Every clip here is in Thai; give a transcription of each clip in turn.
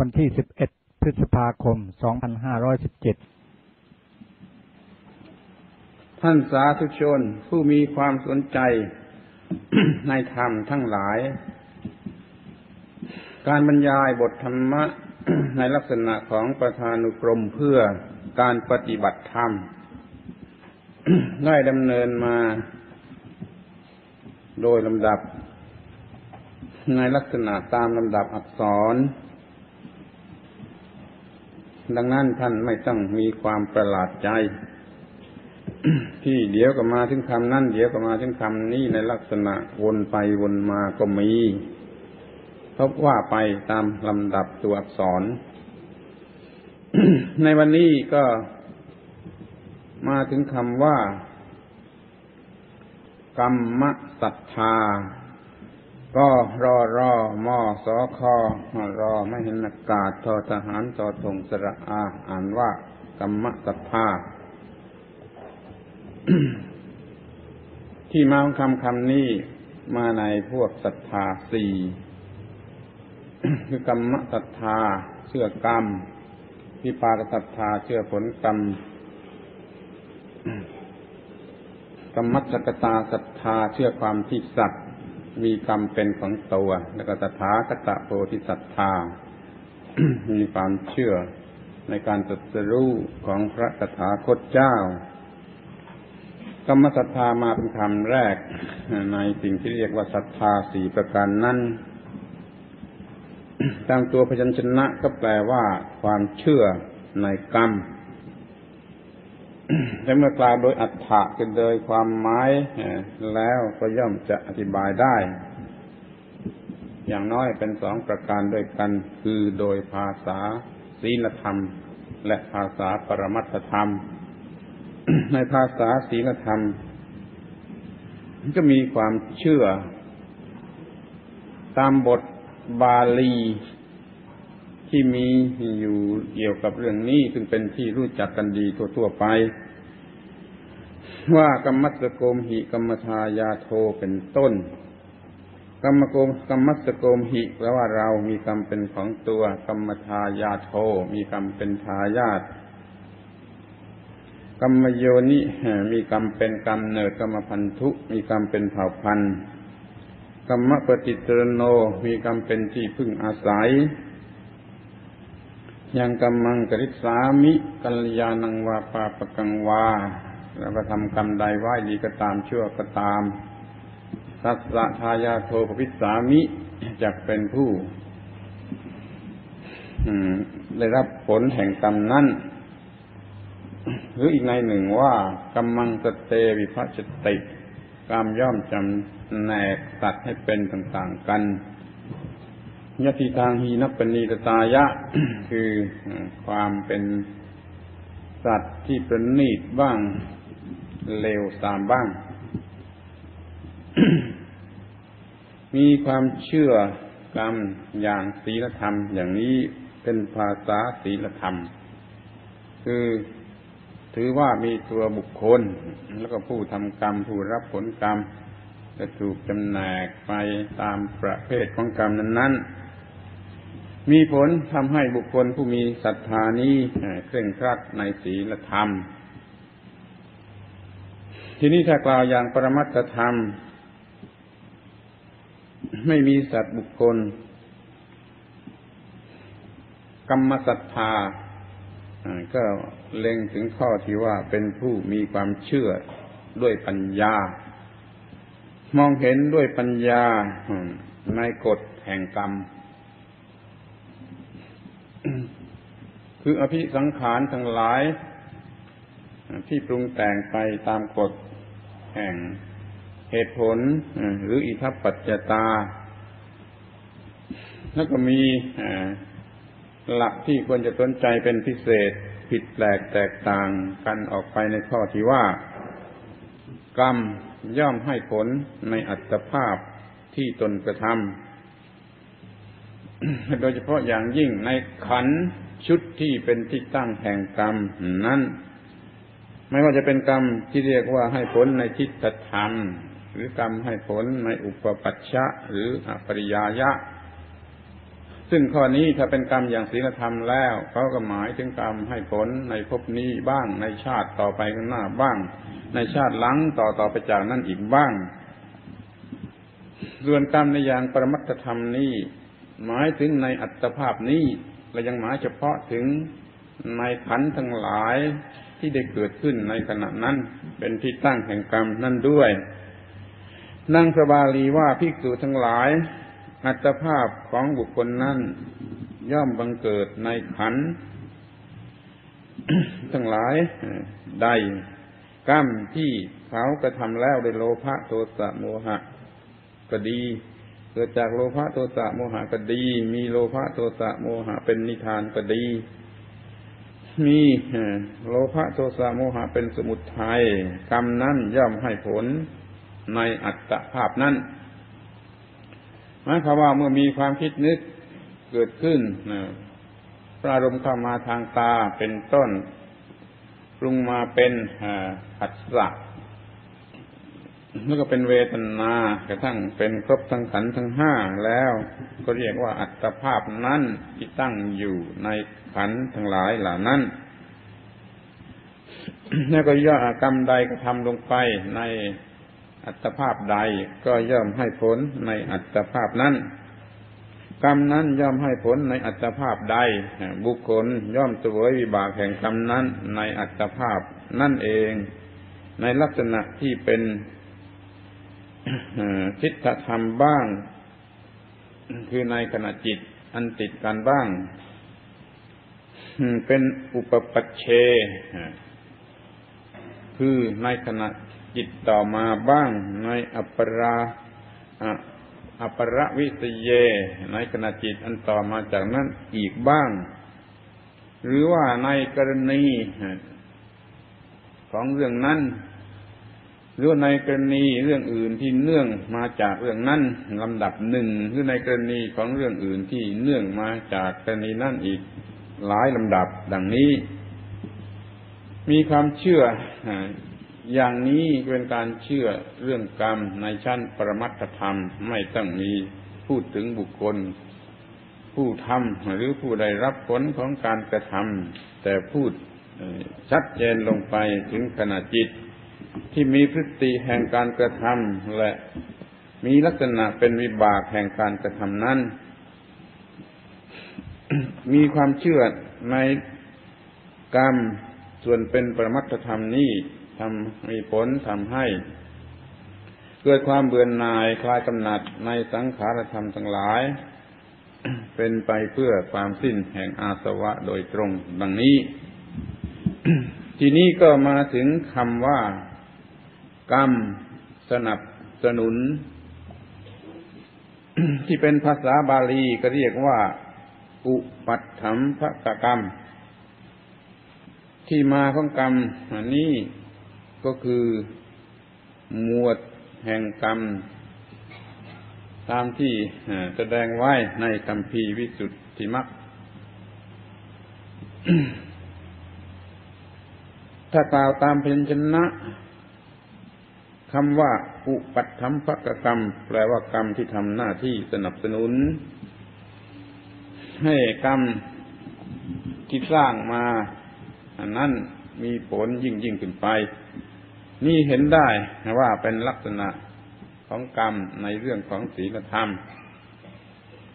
วันที่11พฤษภาคม2517ท่านสาธุชนผู้มีความสนใจ ในธรรมทั้งหลายการบรรยายบทธรรมะ ในลักษณะของประธานุกรมเพื่อการปฏิบัติธรรม ได้ดำเนินมาโดยลำดับในลักษณะตามลำดับอักษรดังนั้นท่านไม่ต้องมีความประหลาดใจ ที่เดี๋ยวก็มาถึงคำนั้นเดี๋ยวก็มาถึงคำนี้ในลักษณะวนไปวนมาก็มีพบว่าไปตามลำดับตัวอักษร ในวันนี้ก็มาถึงคำว่ากัมมะศรัทธาก็รอรอมอสอคอรอไม่เห็นอากาศทอทหารทอทงสระอาอ่านว่ากัมมะศรัทธา ที่มาของคำนี้มาในพวกศรัทธาสี่คือกัมมะศรัทธาเชื่อกรรมวิปากศรัทธาเชื่อผลกรรมกัมมัจจกตาศรัทธาเชื่อความที่สัตว์มีกรรมเป็นของตัวแล้วก็ตถาคตโพธิศรัทธา มีความเชื่อในการตรัสรู้ของพระตถาคตเจ้ากัมมะศรัทธามาเป็นคำแรกในสิ่งที่เรียกว่าศรัทธาสี่ประการนั้นตามตัวพยัญชนะก็แปลว่าความเชื่อในกรรม แต่เมื่อกล่าวโดยอรรถะกันโดยความหมายแล้วก็ย่อมจะอธิบายได้อย่างน้อยเป็นสองประการด้วยกันคือโดยภาษาศีลธรรมและภาษาปรมัตถธรรม ในภาษาศีลธรรมจะมีความเชื่อตามบทบาลีที่มีอยู่เกี่ยวกับเรื่องนี้ซึ่งเป็นที่รู้จักกันดีทั่วๆไปว่ากัมมัสสโกมหิกัมมทายาโทเป็นต้นกัมมัสสโกมหิแปลว่าเรามีกรรมเป็นของตัวกัมมทายาโทมีกรรมเป็นทายาทกัมมโยนิมีกรรมเป็นกำเนิดกัมมพันธุมีกรรมเป็นเผ่าพันธุ์กัมมะปฏิตรโนมีกรรมเป็นที่พึ่งอาศัยยังกัมมังกริษามิกัลยาณังวาปาปกังวาเราก็ทำกรรมใดไว้ดีก็ตามชั่วก็ตามสัสสะทายาโทปภิสามิจักเป็นผู้ได้รับผลแห่งกรรมนั้นหรืออีกในหนึ่งว่ากัมมังสเตวิภัชติกรรมย่อมจำแนกสัตว์ให้เป็นต่างๆกันยติทางหีนัปปณีตตายะ คือความเป็นสัตว์ที่ประณีตบ้างเลวทรามบ้าง มีความเชื่อกรรมอย่างศีลธรรมอย่างนี้เป็นภาษาศีลธรรมคือถือว่ามีตัวบุคคลแล้วก็ผู้ทำกรรมผู้รับผลกรรมจะถูกจำแนกไปตามประเภทของกรรมนั้นๆมีผลทำให้บุคคลผู้มีศรัทธานี้เคร่งครัดในศีลธรรมทีนี้ถ้ากล่าวอย่างปรมัตถธรรมไม่มีสัตว์บุคคลกัมมศรัทธาก็เล็งถึงข้อที่ว่าเป็นผู้มีความเชื่อด้วยปัญญามองเห็นด้วยปัญญาในกฎแห่งกรรม คืออภิสังขารทั้งหลายที่ปรุงแต่งไปตามกฎแห่งเหตุผลหรืออิทัปปัจจตาแล้วก็มีหลักที่ควรจะสนใจเป็นพิเศษผิดแปลกแตกต่างกันออกไปในข้อที่ว่ากรรมย่อมให้ผลในอัตภาพที่ตนกระทำ โดยเฉพาะอย่างยิ่งในขันธ์ชุดที่เป็นที่ตั้งแห่งกรรมนั้นไม่ว่าจะเป็นกรรมที่เรียกว่าให้ผลในทิฏฐธรรมหรือกรรมให้ผลในอุปปัชชะหรืออปริยายะ ซึ่งข้อนี้ถ้าเป็นกรรมอย่างศีลธรรมแล้วเขาก็หมายถึงกรรมให้ผลในภพนี้บ้างในชาติต่อไปข้างหน้าบ้างในชาติหลังต่อไปจากนั้นอีกบ้างส่วนกรรมในอย่างปรมัตถธรรมนี้หมายถึงในอัตภาพนี้และยังหมายเฉพาะถึงในขันธ์ทั้งหลายที่ได้เกิดขึ้นในขณะนั้นเป็นที่ตั้งแห่งกรรมนั่นด้วยนางสบาลีว่าภิกษุทั้งหลายอัตภาพของบุคคลนั้นย่อมบังเกิดในขันธ์ ทั้งหลายใดกรรมที่เขากระทำแล้วโดยโลภะโทสะโมหะก็ดีเกิดจากโลภะโทสะโมหะก็ดีมีโลภะโทสะโมหะเป็นนิทานก็ดีมีโลภะโทสะโมหะเป็นสมุทัยกรรมนั้นย่อมให้ผลในอัตภาพนั้นหมายความว่าเมื่อมีความคิดนึกเกิดขึ้นปรารมณ์เข้ามาทางตาเป็นต้นปรุงมาเป็นผัสสะแล้วก็เป็นเวทนากระทั่งเป็นครบทั้งขันธ์ทั้งห้าแล้วก็เรียกว่าอัตภาพนั้นที่ตั้งอยู่ในขันธ์ทั้งหลายเหล่านั้นแล้วก็ย่อมกรรมใดกระทำลงไปในอัตภาพใดก็ย่อมให้ผลในอัตภาพนั้นกรรมนั้นย่อมให้ผลในอัตภาพใดบุคคลย่อมเสวยวิบากแห่งกรรมนั้นในอัตภาพนั่นเองในลักษณะที่เป็นทิฏฐธรรมบ้างคือในขณะจิตอันติดกันบ้างเป็นอุปปัชเชคือในขณะจิตต่อมาบ้างในอัปปราวิสเยในขณะจิตอันต่อมาจากนั้นอีกบ้างหรือว่าในกรณีของเรื่องนั้นหรือในกรณีเรื่องอื่นที่เนื่องมาจากเรื่องนั้นลำดับหนึ่งหรือในกรณีของเรื่องอื่นที่เนื่องมาจากกรณีนั้นอีกหลายลำดับดังนี้มีความเชื่ออย่างนี้เป็นการเชื่อเรื่องกรรมในชั้นปรมัตถธรรมไม่ต้องมีพูดถึงบุคคลผู้ทำหรือผู้ได้รับผลของการกระทำแต่พูดชัดเจนลงไปถึงขณะจิตที่มีพฤติแห่งการกระทำและมีลักษณะเป็นวิบากแห่งการกระทำนั้น มีความเชื่อในกรรมส่วนเป็นปรมัตถธรรมนี้มีผลทำให้เกิดความเบื่อหน่ายคลายกำหนัดในสังขารธรรมทั้งหลายเป็นไปเพื่อความสิ้นแห่งอาสวะโดยตรงดังนี้ ทีนี้ก็มาถึงคำว่ากรรมสนับสนุน ที่เป็นภาษาบาลีก็เรียกว่าอุปัฏฐัมภกกรรมที่มาของกรรมนี้ก็คือหมวดแห่งกรรมตามที่แสดงไว้ในคัมภีร์วิสุทธิมรรค ถ้ากล่าวตามพยัญชนะคำว่าอุปัฏฐัมภกกรรมแปลว่ากรรมที่ทำหน้าที่สนับสนุนให้กรรมที่สร้างมานั้นมีผลยิ่งขึ้นไปนี่เห็นได้ว่าเป็นลักษณะของกรรมในเรื่องของศีลธรรม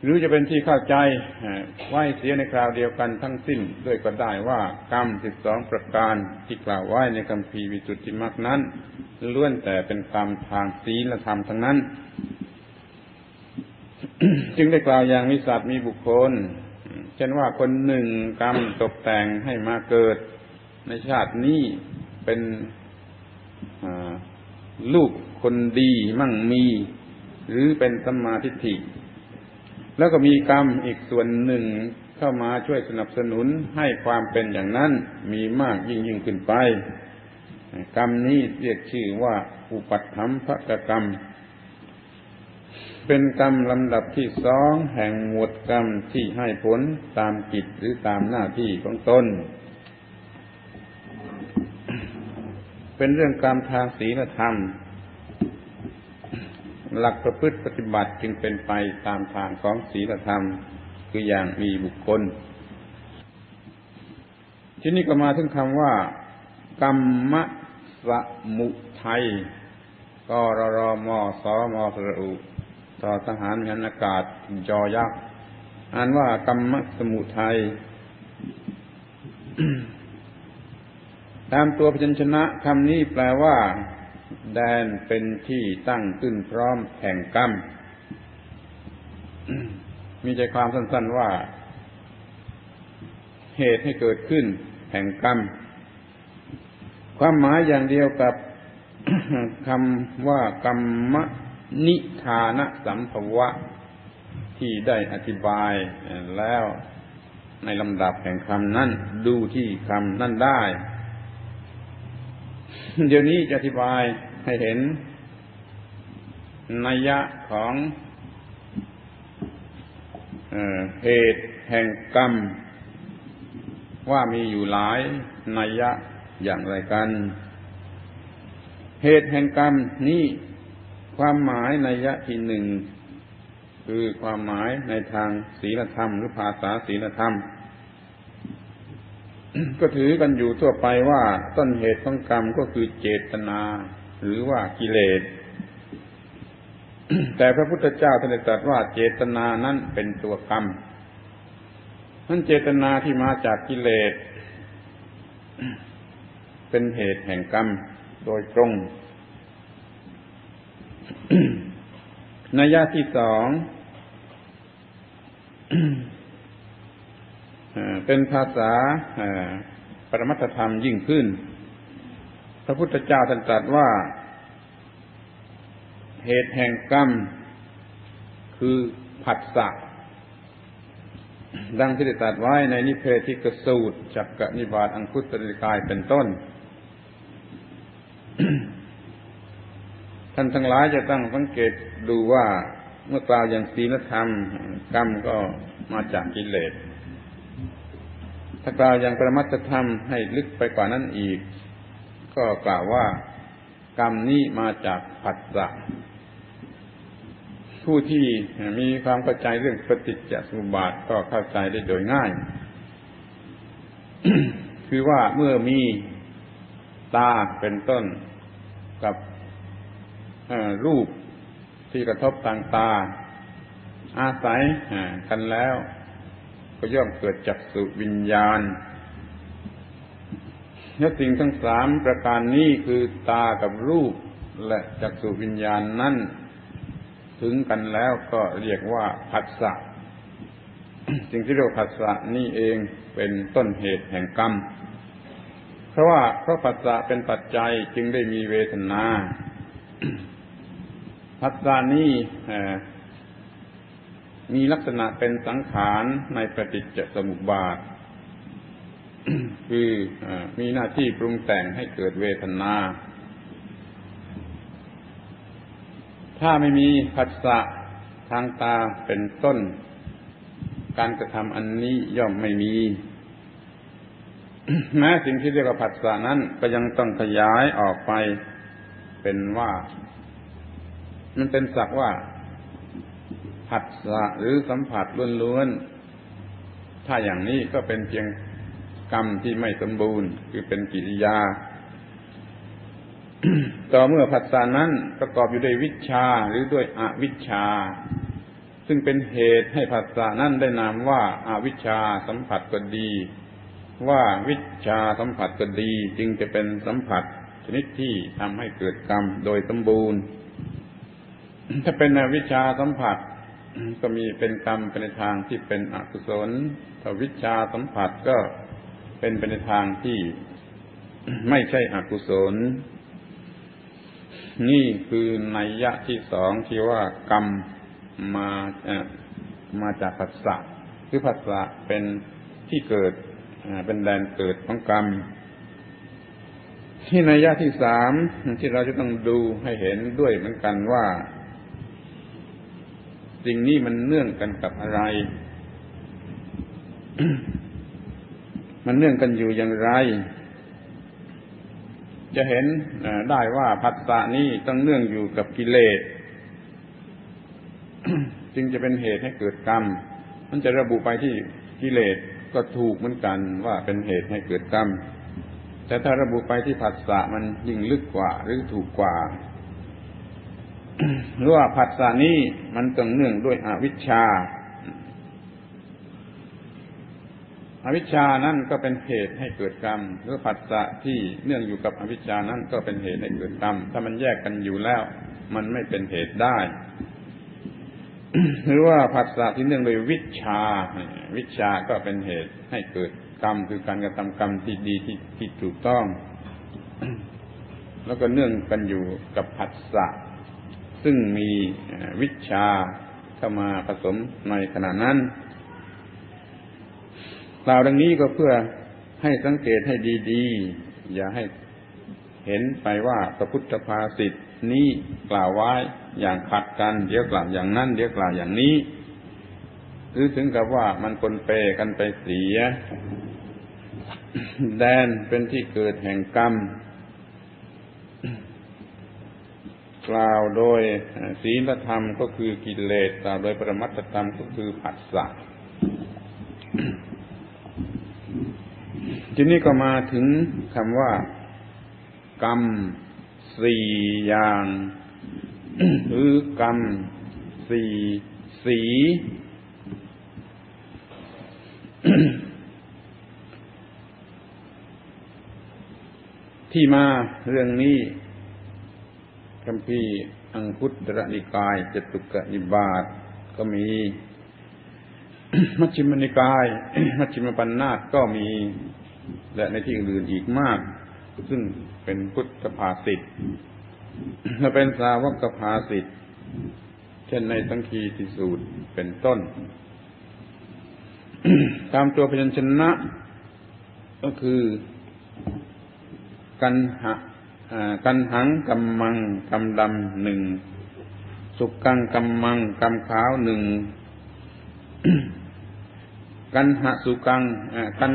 หรือจะเป็นที่เข้าใจไว้เสียในคราวเดียวกันทั้งสิ้นด้วยก็ได้ว่ากรรม12ประการที่กล่าวไว้ในคัมภีร์วิสุทธิมรรคนั้นล้วนแต่เป็นกรรมทางศีลธรรมทั้งนั้น จึงได้กล่าวอย่างมีสัตว์มีบุคคลเช่นว่าคนหนึ่งกรรมตกแต่งให้มาเกิดในชาตินี้เป็นลูกคนดีมั่งมีหรือเป็นสัมมาทิฏฐิแล้วก็มีกรรมอีกส่วนหนึ่งเข้ามาช่วยสนับสนุนให้ความเป็นอย่างนั้นมีมากยิ่งขึ้นไปกรรมนี้เรียกชื่อว่าอุปัฏฐัมภกกรรมเป็นกรรมลำดับที่สองแห่งหมวดกรรมที่ให้ผลตามกิจหรือตามหน้าที่ของตนเป็นเรื่องกรรมทางศีลธรรมหลักประพฤติปฏิบัติจึงเป็นไปตามทางของศีลธรรม คืออย่างมีบุคคลที่นี่ก็มาถึงคำว่ากรรมสมุทัยกรรมสมสระอุต่อทหารมีอากาศยอยักษ์อ่านว่ากรรมสมุทัย ตามตัวพยัญชนะคำนี้แปลว่าแดนเป็นที่ตั้งขึ้นพร้อมแห่งกรรม มีใจความสั้นๆว่าเหตุให้เกิดขึ้นแห่งกรรมความหมายอย่างเดียวกับ คำว่ากรรมนิธานสัมภวะที่ได้อธิบายแล้วในลำดับแห่งคำนั้นดูที่คำนั้นได้เดี๋ยวนี้จะอธิบายให้เห็นนัยยะของเหตุแห่งกรรมว่ามีอยู่หลายนัยยะอย่างไรกันเหตุแห่งกรรมนี้ความหมายนัยยะที่หนึ่งคือความหมายในทางศีลธรรมหรือภาษาศีลธรรม ก็ถือกันอยู่ทั่วไปว่าต้นเหตุของกรรมก็คือเจตนาหรือว่ากิเลส แต่พระพุทธเจ้าท่านตรัสว่าเจตนานั้นเป็นตัวกรรมนั้นเจตนาที่มาจากกิเลส เป็นเหตุแห่งกรรมโดยตรง นัยยะที่สอง เป็นภาษาปรมัตถธรรมยิ่งขึ้นพระพุทธเจ้าท่านตรัสว่าเหตุแห่งกรรมคือผัสสะดังที่ได้ตรัสไว้ในนิเพธิกสูตรจักกนิบาตอังคุตตนิกายเป็นต้น ท่านทั้งหลายจะต้องสังเกตดูว่าเมื่อกล่าวอย่างศีลธรรมกรรมก็มาจากกิเลสถ้ากล่าวอย่างปรมัตถธรรมให้ลึกไปกว่านั้นอีกก็กล่าวว่ากรรมนี้มาจากผัสสะผู้ที่มีความเข้าใจเรื่องปฏิจจสมุปบาทก็เข้าใจได้โดยง่าย คือว่าเมื่อมีตาเป็นต้นกับรูปที่กระทบทางตาอาศัยกันแล้วก็ย่อมเกิดจักขุวิญญาณและสิ่งทั้งสามประการนี้คือตากับรูปและจักขุวิญญาณนั้นถึงกันแล้วก็เรียกว่าผัสสะ สิ่งที่เรียกผัสสะนี่เองเป็นต้นเหตุแห่งกรรมเพราะผัสสะเป็นปัจจัยจึงได้มีเวทนา ผัสสะนี่มีลักษณะเป็นสังขารในปฏิจจสมุปบาท คือมีหน้าที่ปรุงแต่งให้เกิดเวทนาถ้าไม่มีผัสสะทางตาเป็นต้นการกระทำอันนี้ย่อมไม่มี แม้สิ่งที่เรียกว่าผัสสะนั้นก็ยังต้องขยายออกไปเป็นว่ามันเป็นสักว่าผัสสะหรือสัมผัสล้วนๆถ้าอย่างนี้ก็เป็นเพียงกรรมที่ไม่สมบูรณ์คือเป็นกิริยาต่อเมื่อผัสสะนั้นประกอบอยู่ด้วยวิชชาหรือด้วยอวิชชาซึ่งเป็นเหตุให้ผัสสะนั้นได้นามว่าอวิชชาสัมผัสก็ดีว่าวิชชาสัมผัสก็ดีจึงจะเป็นสัมผัสชนิดที่ทำให้เกิดกรรมโดยสมบูรณ์ถ้าเป็นอวิชชาสัมผัสก็มีเป็นกรรมเป็นทางที่เป็นอกุศลถ้าวิชชาสัมผัสก็เป็นทางที่ไม่ใช่อกุศลนี่คือนัยยะที่สองที่ว่ากรรมมาจากผัสสะคือผัสสะเป็นที่เกิดเป็นแดนเกิดของกรรมที่นัยยะที่สามที่เราจะต้องดูให้เห็นด้วยเหมือนกันว่าสิ่งนี้มันเนื่องกันกับอะไร มันเนื่องกันอยู่อย่างไรจะเห็นได้ว่าผัสสะนี้ต้องเนื่องอยู่กับกิเลส จึงจะเป็นเหตุให้เกิดกรรม มันจะระบุไปที่กิเลสก็ถูกเหมือนกันว่าเป็นเหตุให้เกิดกรรมแต่ถ้าระบุไปที่ผัสสะมันยิ่งลึกกว่าหรือถูกกว่าหรือว่าผัสสะนี้มันเกิดเนื่องด้วยอวิชชาอวิชชานั้นก็เป็นเหตุให้เกิดกรรมหรือผัสสะที่เนื่องอยู่กับอวิชชานั้นก็เป็นเหตุให้เกิดกรรมถ้ามันแยกกันอยู่แล้วมันไม่เป็นเหตุได้หรือว่าผัสสะที่เนื่องโดยวิชชาวิชชาก็เป็นเหตุให้เกิดกรรมคือการกระทำกรรมที่ดีที่ถูกต้องแล้วก็เนื่องกันอยู่กับผัสสะซึ่งมีวิชชาเข้ามาผสมในขณะนั้นกล่าวดังนี้ก็เพื่อให้สังเกตให้ดีๆอย่าให้เห็นไปว่าพระพุทธภาษิตนี้กล่าวไว้อย่างขัดกันเดี๋ยวกล่าวอย่างนั้นเดี๋ยวกล่าวอย่างนี้หรือถึงกับว่ามันปนเปกันไปเสียแดนเป็นที่เกิดแห่งกรรมกล่าวโดยศีลธรรมก็คือกิเลสกล่าวโดยปรมัตถธรรมก็คือผัสสะทีนี้ก็มาถึงคำว่ากรรมสี่อย่างหรือกรรมสี่สีที่มาเรื่องนี้คัมภีร์อังคุตตรนิกายจตุกนิบาตก็มีมัชฌิมนิกายมัชฌิมปัญนาตก็มีและในที่อื่นอีกมากซึ่งเป็นพุทธภาษิตและเป็นสาวกภาษิตเช่นในสังคีติสูตรเป็นต้นตามตัวพยัญชนะก็คือกันหังกัมมังกัมดำหนึ่งสุกังกัมมังกัมขาวหนึ่งกันหะสุกังกั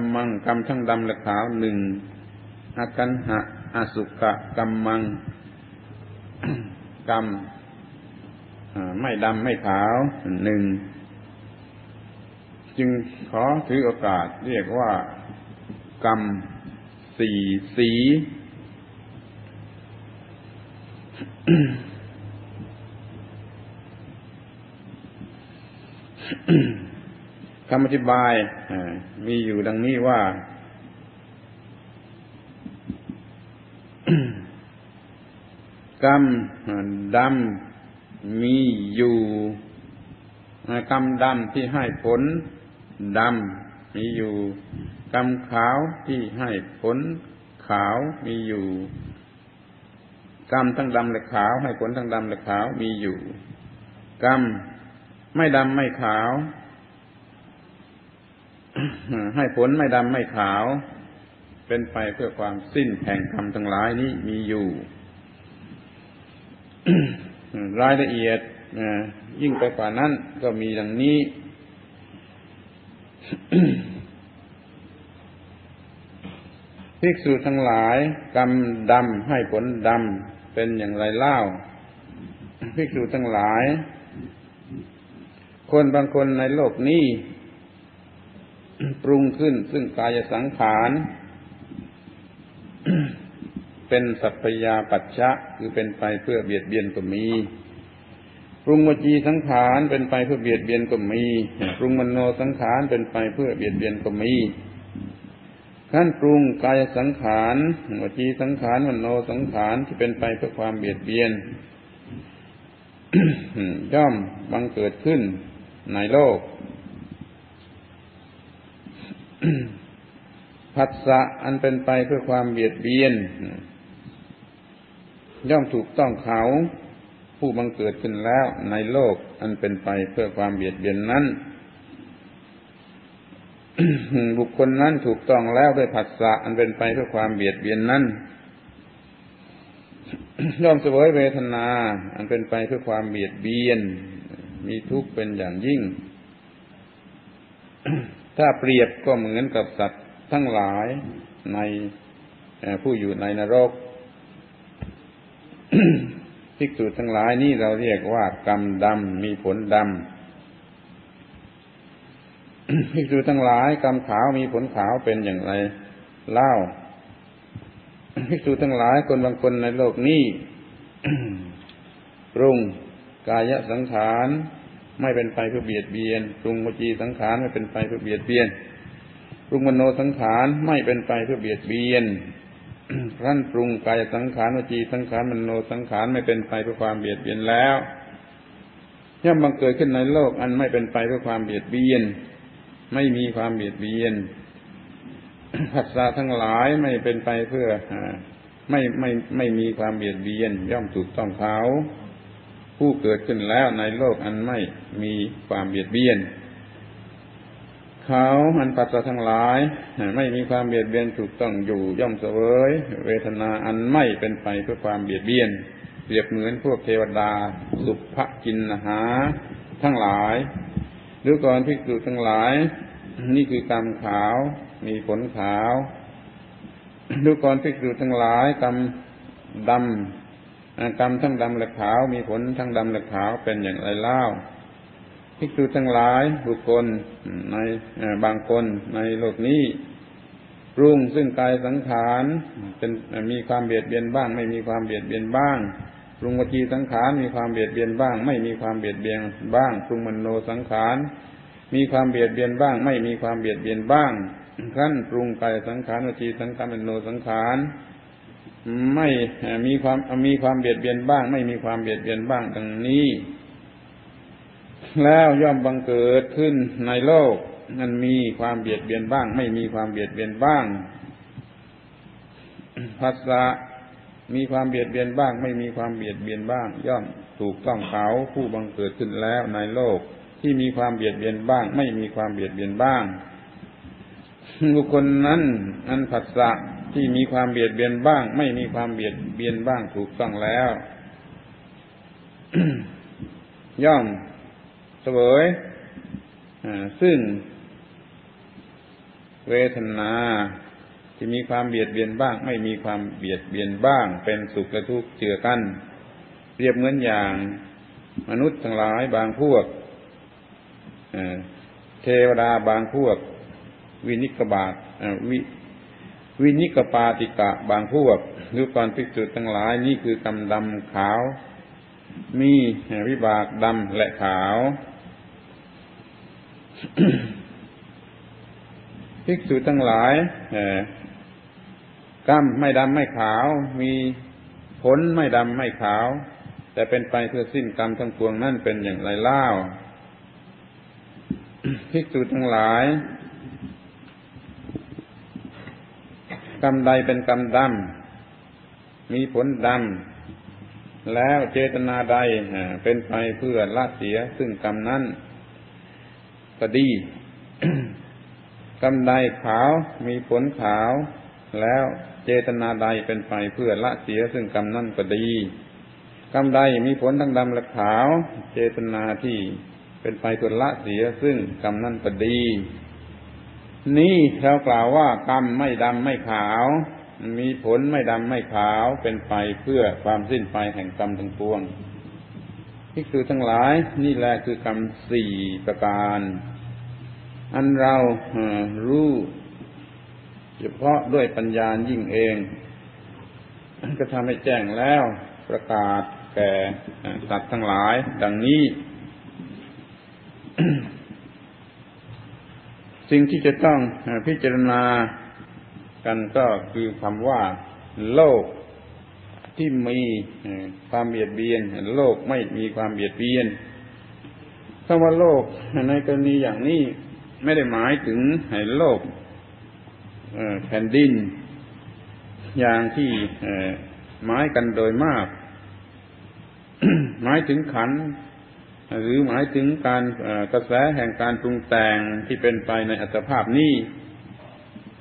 มมังกัมทั้งดำและขาวหนึ่งอกันหะอสุกะกัมมังกัมไม่ดำไม่ขาวหนึ่งจึงขอถือโอกาสเรียกว่ากรรมสี่สีคำอธิบายมีอยู่ดังนี้ว่า กรรมดำมีอยู่กรรมดำที่ให้ผลดำมีอยู่กรรมขาวที่ให้ผลขาวมีอยู่กรรมทั้งดำและขาวให้ผลทั้งดำและขาวมีอยู่กรรมไม่ดำไม่ขาวให้ผลไม่ดำไม่ขาวเป็นไปเพื่อความสิ้นแห่งกรรมทั้งหลายนี้มีอยู่ รายละเอียดยิ่งไปกว่านั้นก็มีดังนี้ ภิกษุทั้งหลายกรรมดำให้ผลดำเป็นอย่างไรเล่าภิกษุทั้งหลายคนบางคนในโลกนี้ปรุงขึ้นซึ่งกายสังขารเป็นสัพยาปัจฉะคือเป็นไปเพื่อเบียดเบียนก็มีปรุงวจีสังขารเป็นไปเพื่อเบียดเบียนก็มีปรุงมโนสังขารเป็นไปเพื่อเบียดเบียนก็มีขั้นปรุงกายสังขารวจีสังขารมโนสังขารที่เป็นไปเพื่อความเบียดเบียน ย่อมบังเกิดขึ้นในโลกผัสสะอันเป็นไปเพื่อความเบียดเบียนย่อมถูกต้องเขาผู้บังเกิดขึ้นแล้วในโลกอันเป็นไปเพื่อความเบียดเบียนนั้น บุคคลนั้นถูกต้องแล้วด้วยผัสสะอันเป็นไปเพื่อความเบียดเบียนนั้น ย่อมเสวยเวทนาอันเป็นไปเพื่อความเบียดเบียนมีทุกข์เป็นอย่างยิ่ง ถ้าเปรียบก็เหมือนกับสัตว์ทั้งหลายในผู้อยู่ในนรก ภิกษุทั้งหลายนี้เราเรียกว่ากรรมดำมีผลด ภิกษุทั้งหลายกรรมขาวมีผลขาวเป็นอย่างไรเล่าภิกษุทั้งหลายคนบางคนในโลกนี้ ปรุงกายสังขารไม่เป็นไปเพื่อเบียดเบียนปรุงวจีสังขารไม่เป็นไปเพื่อเบียดเบียนปรุงมโนสังขารไม่เป็นไปเพื่อเบียดเบียนท่านปรุงกายสังขารวจีสังขารมโนสังขารไม่เป็นไปเพื่อความเบียดเบียนแล้วย่อมบังเกิดขึ้นในโลกอันไม่เป็นไปเพื่อความเบียดเบียนไม่มีความเบียดเบียนผัสสะทั้งหลายไม่เป็นไปเพื่อไม่มีความเบียดเบียนย่อมถูกต้องเขาผู้เกิดขึ้นแล้วในโลกอันไม่มีความเบียดเบียนเขาอันปัสสะทั้งหลายไม่มีความเบียดเบียนถูกต้องอยู่ย่อมเสวยเวทนาอันไม่เป็นไปเพื่อความเบียดเบียนเปรียบเหมือนพวกเทวดาสุภกินหาทั้งหลายดูก่อนภิกษุทั้งหลายนี่คือกรรมขาวมีผลขาวดูก่อนภิกษุทั้งหลายกรรมดำกรรมทั้งดำและขาวมีผลทั้งดำและขาวเป็นอย่างไรเล่าภิกษุทั้งหลายบุคคลในบางคนในโลกนี้ปรุงซึ่งกายสังขารเป็นมีความเบียดเบียนบ้างไม่มีความเบียดเบียนบ้างปรุงวจีสังขารมีความเบียดเบียนบ้างไม่มีความเบียดเบียนบ้างปรุงมโนสังขารมีความเบียดเบียนบ้างไม่มีความเบียดเบียนบ้างขั้นปรุงกายสังขารวจีสังขารมโนสังขารไม่มีความเบียดเบียนบ้างไม่มีความเบียดเบียนบ้างดังนี้แล้วย่อมบังเกิดขึ้นในโลกนั้นมีความเบียดเบียนบ้างไม่มีความเบียดเบียนบ้างผัสสะมีความเบียดเบียนบ้างไม่มีความเบียดเบียนบ้างย่อมถูกต้องเขาผู้บังเกิดขึ้นแล้วในโลกที่มีความเบียดเบียนบ้างไม่มีความเบียดเบียนบ้างบุคคลนั้นอันผัสสะที่มีความเบียดเบียนบ้างไม่มีความเบียดเบียนบ้างถูกต้องแล้ว ย่อมเสวยซึ่งเวทนาที่มีความเบียดเบียนบ้างไม่มีความเบียดเบียนบ้างเป็นสุขและทุกข์เจือกันเปรียบเหมือนอย่างมนุษย์ทั้งหลายบางพวกเทวดาบางพวกวินิกปาติกะบางพวกดูก่อนภิกษุทั้งหลายนี่คือกรรมดำขาวมีวิบากดำและขาว ภิกษุทั้งหลายกรรมไม่ดำไม่ขาวมีผลไม่ดำไม่ขาวแต่เป็นไปเพื่อสิ้นกรรมทั้งปวงนั่นเป็นอย่างไรเล่า ภิกษุทั้งหลายกรรมใดเป็นกรรมดำมีผลดำแล้วเจตนาใดเป็นไปเพื่อละเสียซึ่งกรรมนั้นก็ดี กรรมใดขาวมีผลขาวแล้วเจตนาใดเป็นไปเพื่อละเสียซึ่งกรรมนั้นก็ดีกรรมใดมีผลทั้งดำและขาวเจตนาที่เป็นไปเพื่อละเสียซึ่งกรรมนั้นก็ดีนี่เรากล่าวว่ากรรมไม่ดำไม่ขาวมีผลไม่ดำไม่ขาวเป็นไปเพื่อความสิ้นไปแห่งกรรมทั้งปวงภิกษุทั้งหลายนี่แหละคือกรรมสี่ประการอันเรารู้เฉพาะด้วยปัญญายิ่งเองก็ทำให้แจ้งแล้วประกาศแก่สัตว์ทั้งหลายดังนี้ สิ่งที่จะต้องพิจารณากันก็คือคำว่าโลกที่มีความเบียดเบียนโลกไม่มีความเบียดเบียนคำว่าโลกในกรณีอย่างนี้ไม่ได้หมายถึงโลกแผ่นดินอย่างที่หมายกันโดยมาก หมายถึงขันธ์หรือหมายถึงการกระแสแห่งการปรุงแต่งที่เป็นไปในอัตภาพนี้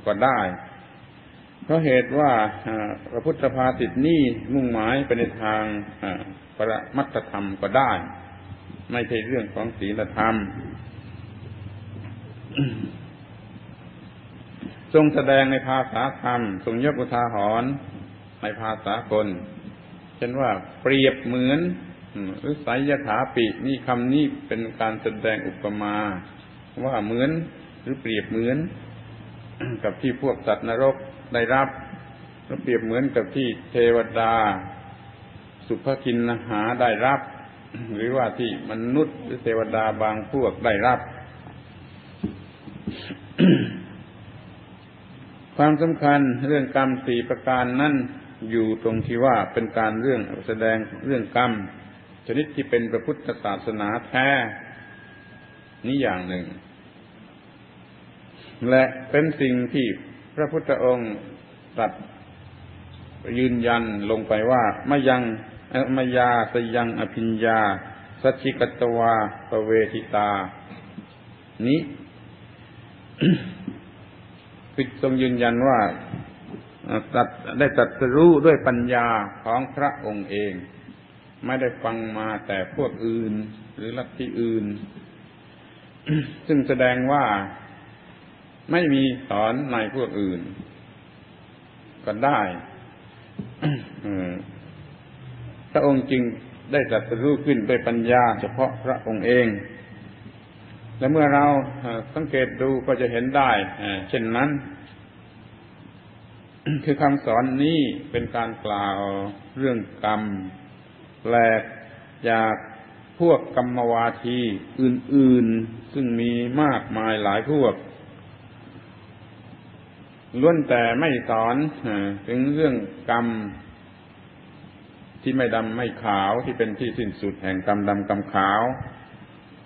ก็ได้เพราะเหตุว่าพระพุทธภาษิตนี้มุ่งหมายไปในทางปรมัตถธรรมก็ได้ไม่ใช่เรื่องของศีลธรรม ทรงแสดงในภาษาธรรมทรงยกอุทาหรณ์ในภาษากลเช่นว่าเปรียบเหมือนหรือไสยถาปินี่คำนี้เป็นการแสดงอุปมา ว่าเหมือนหรือเปรียบเหมือนกับที่พวกสัตว์นรกได้รับและเปรียบเหมือนกับที่เทวดาสุภกิณหาได้รับหรือว่าที่มนุษย์หรือเทวดาบางพวกได้รับ ความสำคัญเรื่องกรรมสี่ประการนั้นอยู่ตรงที่ว่าเป็นการเรื่องแสดงเรื่องกรรมชนิดที่เป็นพระพุทธศาสนาแท้นี้อย่างหนึ่งและเป็นสิ่งที่พระพุทธองค์ตรัสยืนยันลงไปว่ามยังมยาสยังอภิญญาสัจฉิกตวาปเวทิตานี้ ทรงยืนยันว่าได้ตรัสรู้ด้วยปัญญาของพระองค์เองไม่ได้ฟังมาแต่พวกอื่นหรือลัทธิอื่น ซึ่งแสดงว่าไม่มีสอนในพวกอื่นก็ได้ พระองค์จึงได้ตรัสรู้ขึ้นด้วยปัญญาเฉพาะพระองค์เองและเมื่อเราสังเกตดูก็จะเห็นได้เช่นนั้น คือคำสอนนี้เป็นการกล่าวเรื่องกรรมแปลกจากพวกกรรมวาทีอื่นๆซึ่งมีมากมายหลายพวกล้วนแต่ไม่สอนถึงเรื่องกรรมที่ไม่ดำไม่ขาวที่เป็นที่สิ้นสุดแห่งกรรมดำกรรมขาว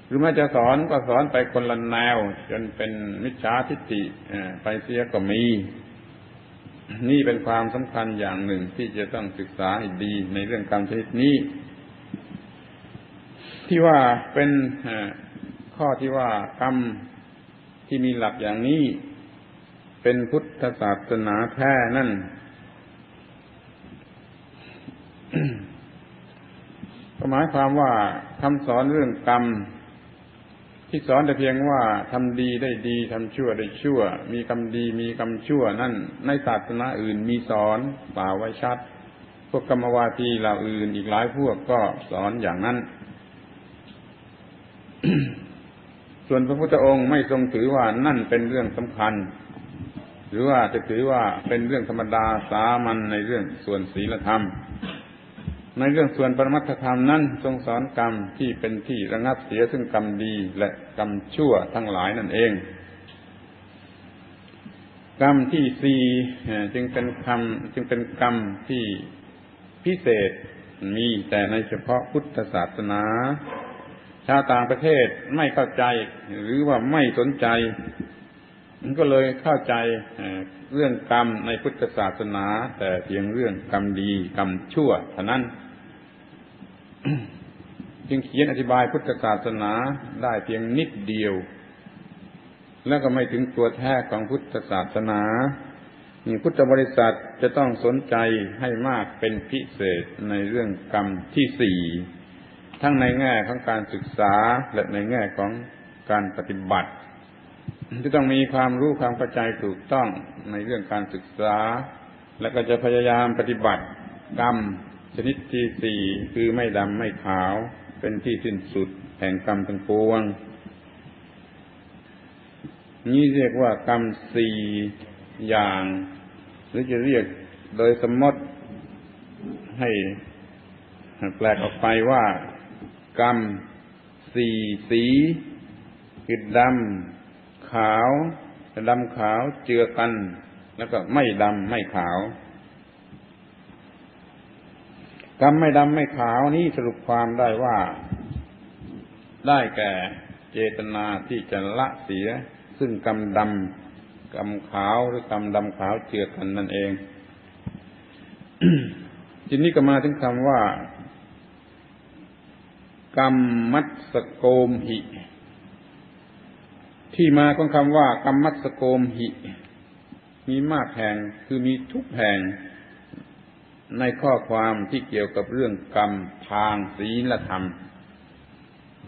หรือแม้จะสอนก็สอนไปคนละแนวจนเป็นมิจฉาทิฏฐิไปเสียก็มีนี่เป็นความสำคัญอย่างหนึ่งที่จะต้องศึกษาให้ดีในเรื่องกรรมชนิดนี้ที่ว่าเป็นข้อที่ว่ากรรมที่มีหลักอย่างนี้เป็นพุทธศาสนาแท้นั่น หมายความว่าคำสอนเรื่องกรรมที่สอนแต่เพียงว่าทำดีได้ดีทำชั่วได้ชั่วมีกรรมดีมีกรรมชั่วนั่นในศาสนาอื่นมีสอนเปล่าไว้ชัดพวกกรรมวาทีเหล่าอื่นอีกหลายพวกก็สอนอย่างนั้น ส่วนพระพุทธองค์ไม่ทรงถือว่านั่นเป็นเรื่องสำคัญหรือว่าจะถือว่าเป็นเรื่องธรรมดาสามัญในเรื่องส่วนศีลธรรมในเรื่องส่วนปรมัตถธรรมนั้นทรงสอนกรรมที่เป็นที่ระงับเสียซึ่งกรรมดีและกรรมชั่วทั้งหลายนั่นเองกรรมที่สี่จึงเป็นกรรมที่พิเศษมีแต่ในเฉพาะพุทธศาสนาชาวต่างประเทศไม่เข้าใจหรือว่าไม่สนใจมันก็เลยเข้าใจเรื่องกรรมในพุทธศาสนาแต่เพียงเรื่องกรรมดีกรรมชั่วเท่านั้น จึงเขียนอธิบายพุทธศาสนาได้เพียงนิดเดียวแล้วก็ไม่ถึงตัวแท้ของพุทธศาสนาพุทธบริษัทจะต้องสนใจให้มากเป็นพิเศษในเรื่องกรรมที่สี่ทั้งในแง่ของการศึกษาและในแง่ของการปฏิบัติจะต้องมีความรู้ความเข้าใจถูกต้องในเรื่องการศึกษาแล้วก็จะพยายามปฏิบัติกรรมชนิดที่สี่คือไม่ดำไม่ขาวเป็นที่สิ้นสุดแห่งกรรมทั้งปวงนี่เรียกว่ากรรมสี่อย่างหรือจะเรียกโดยสมมติให้แปลกออกไปว่ากรรมสี่สีคือดำขาวดำขาวเจือกันแล้วก็ไม่ดำไม่ขาวกรรมไม่ดำไม่ขาวนี้สรุปความได้ว่าได้แก่เจตนาที่จะละเสียซึ่งกรรมดำกรรมขาวหรือกรรมดำขาวเจือกันนั่นเอง ทีนี้ก็มาถึงคำว่ากรรมมัตสโกมหิที่มาของคำว่ากรรมมัตสโกมหิมีมากแห่งคือมีทุกแห่งในข้อความที่เกี่ยวกับเรื่องกรรมทางศีลธรรม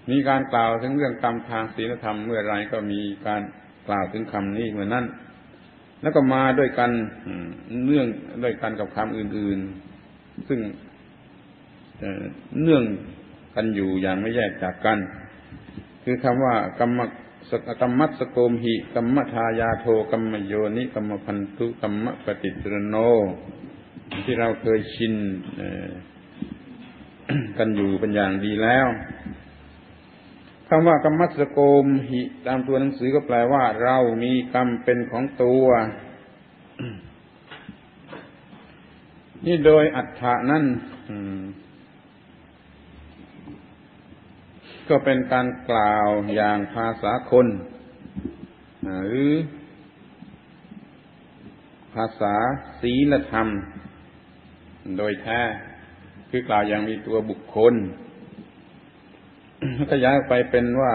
มีการกล่าวถึงเรื่องกรรมทางศีลธรรมเมื่อไรก็มีการกล่าวถึงคำนี้เหมือนนั้นแล้วก็มาด้วยกันเนื่องด้วยกันกับคำอื่นๆซึ่งเนื่องกันอยู่อย่างไม่แยกจากกันคือคำว่ากรรม สกัมมัสโกมหิกัมมทายาโทกัมมโยนิกัมมพันธุกัมมปฏิจรโนที่เราเคยชินกันอยู่เป็นอย่างดีแล้วคำว่ากัมมัสโกมหิตามตัวหนังสือก็แปลว่าเรามีกรรมเป็นของตัวนี่โดยอัฏฐะนั้นก็เป็นการกล่าวอย่างภาษาคนหรือภาษาศีลธรรมโดยแท้คือกล่าวอย่างมีตัวบุคคลก็ย้ายไปเป็นว่า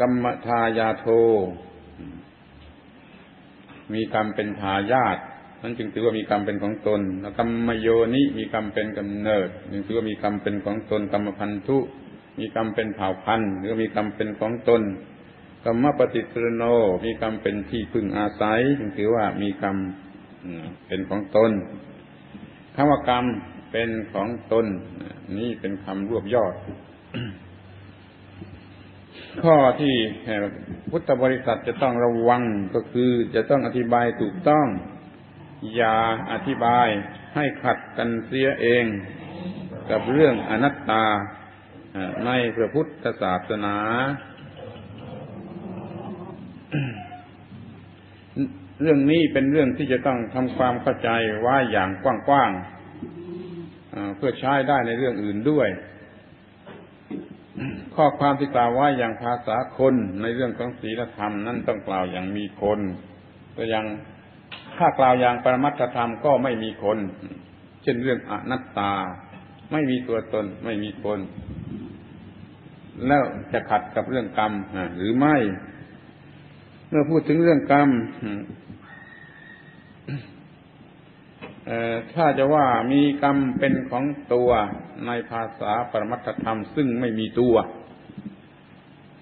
กรรมทายาโทมีกรรมเป็นทายาทนั่นจึงถือว่ามีกรรมเป็นของตนแล้วกรรมโยนิมีกรรมเป็นกำเนิดจึงถือว่ามีกรรมเป็นของตนกรรมพันธุมีกรรมเป็นเผ่าพันธุ์หรือมีกรรมเป็นของตนกรรมปฏิสรโนมีกรรมเป็นที่พึ่งอาศัยจึงถือว่ามีกรรมเป็นของตนคำว่ากรรมเป็นของตนนี่เป็นคำรวบยอด ข้อที่พุทธบริษัทจะต้องระวังก็คือจะต้องอธิบายถูกต้องอย่าอธิบายให้ขัดกันเสียเองกับเรื่องอนัตตาในพระพุทธศาสนา เรื่องนี้เป็นเรื่องที่จะต้องทำความเข้าใจว่าอย่างกว้างๆเพื่อใช้ได้ในเรื่องอื่นด้วยข้อความที่กล่าวว่าอย่างภาษาคนในเรื่องของศีลธรรมนั้นต้องกล่าวอย่างมีคนแต่อย่างถ้ากล่าวอย่างปรมัตถธรรมก็ไม่มีคนเช่นเรื่องอนัตตาไม่มีตัวตนไม่มีคนแล้วจะขัดกับเรื่องกรรมหรือไม่เมื่อพูดถึงเรื่องกรรมถ้าจะว่ามีกรรมเป็นของตัวในภาษาปรมัตถธรรมซึ่งไม่มีตัว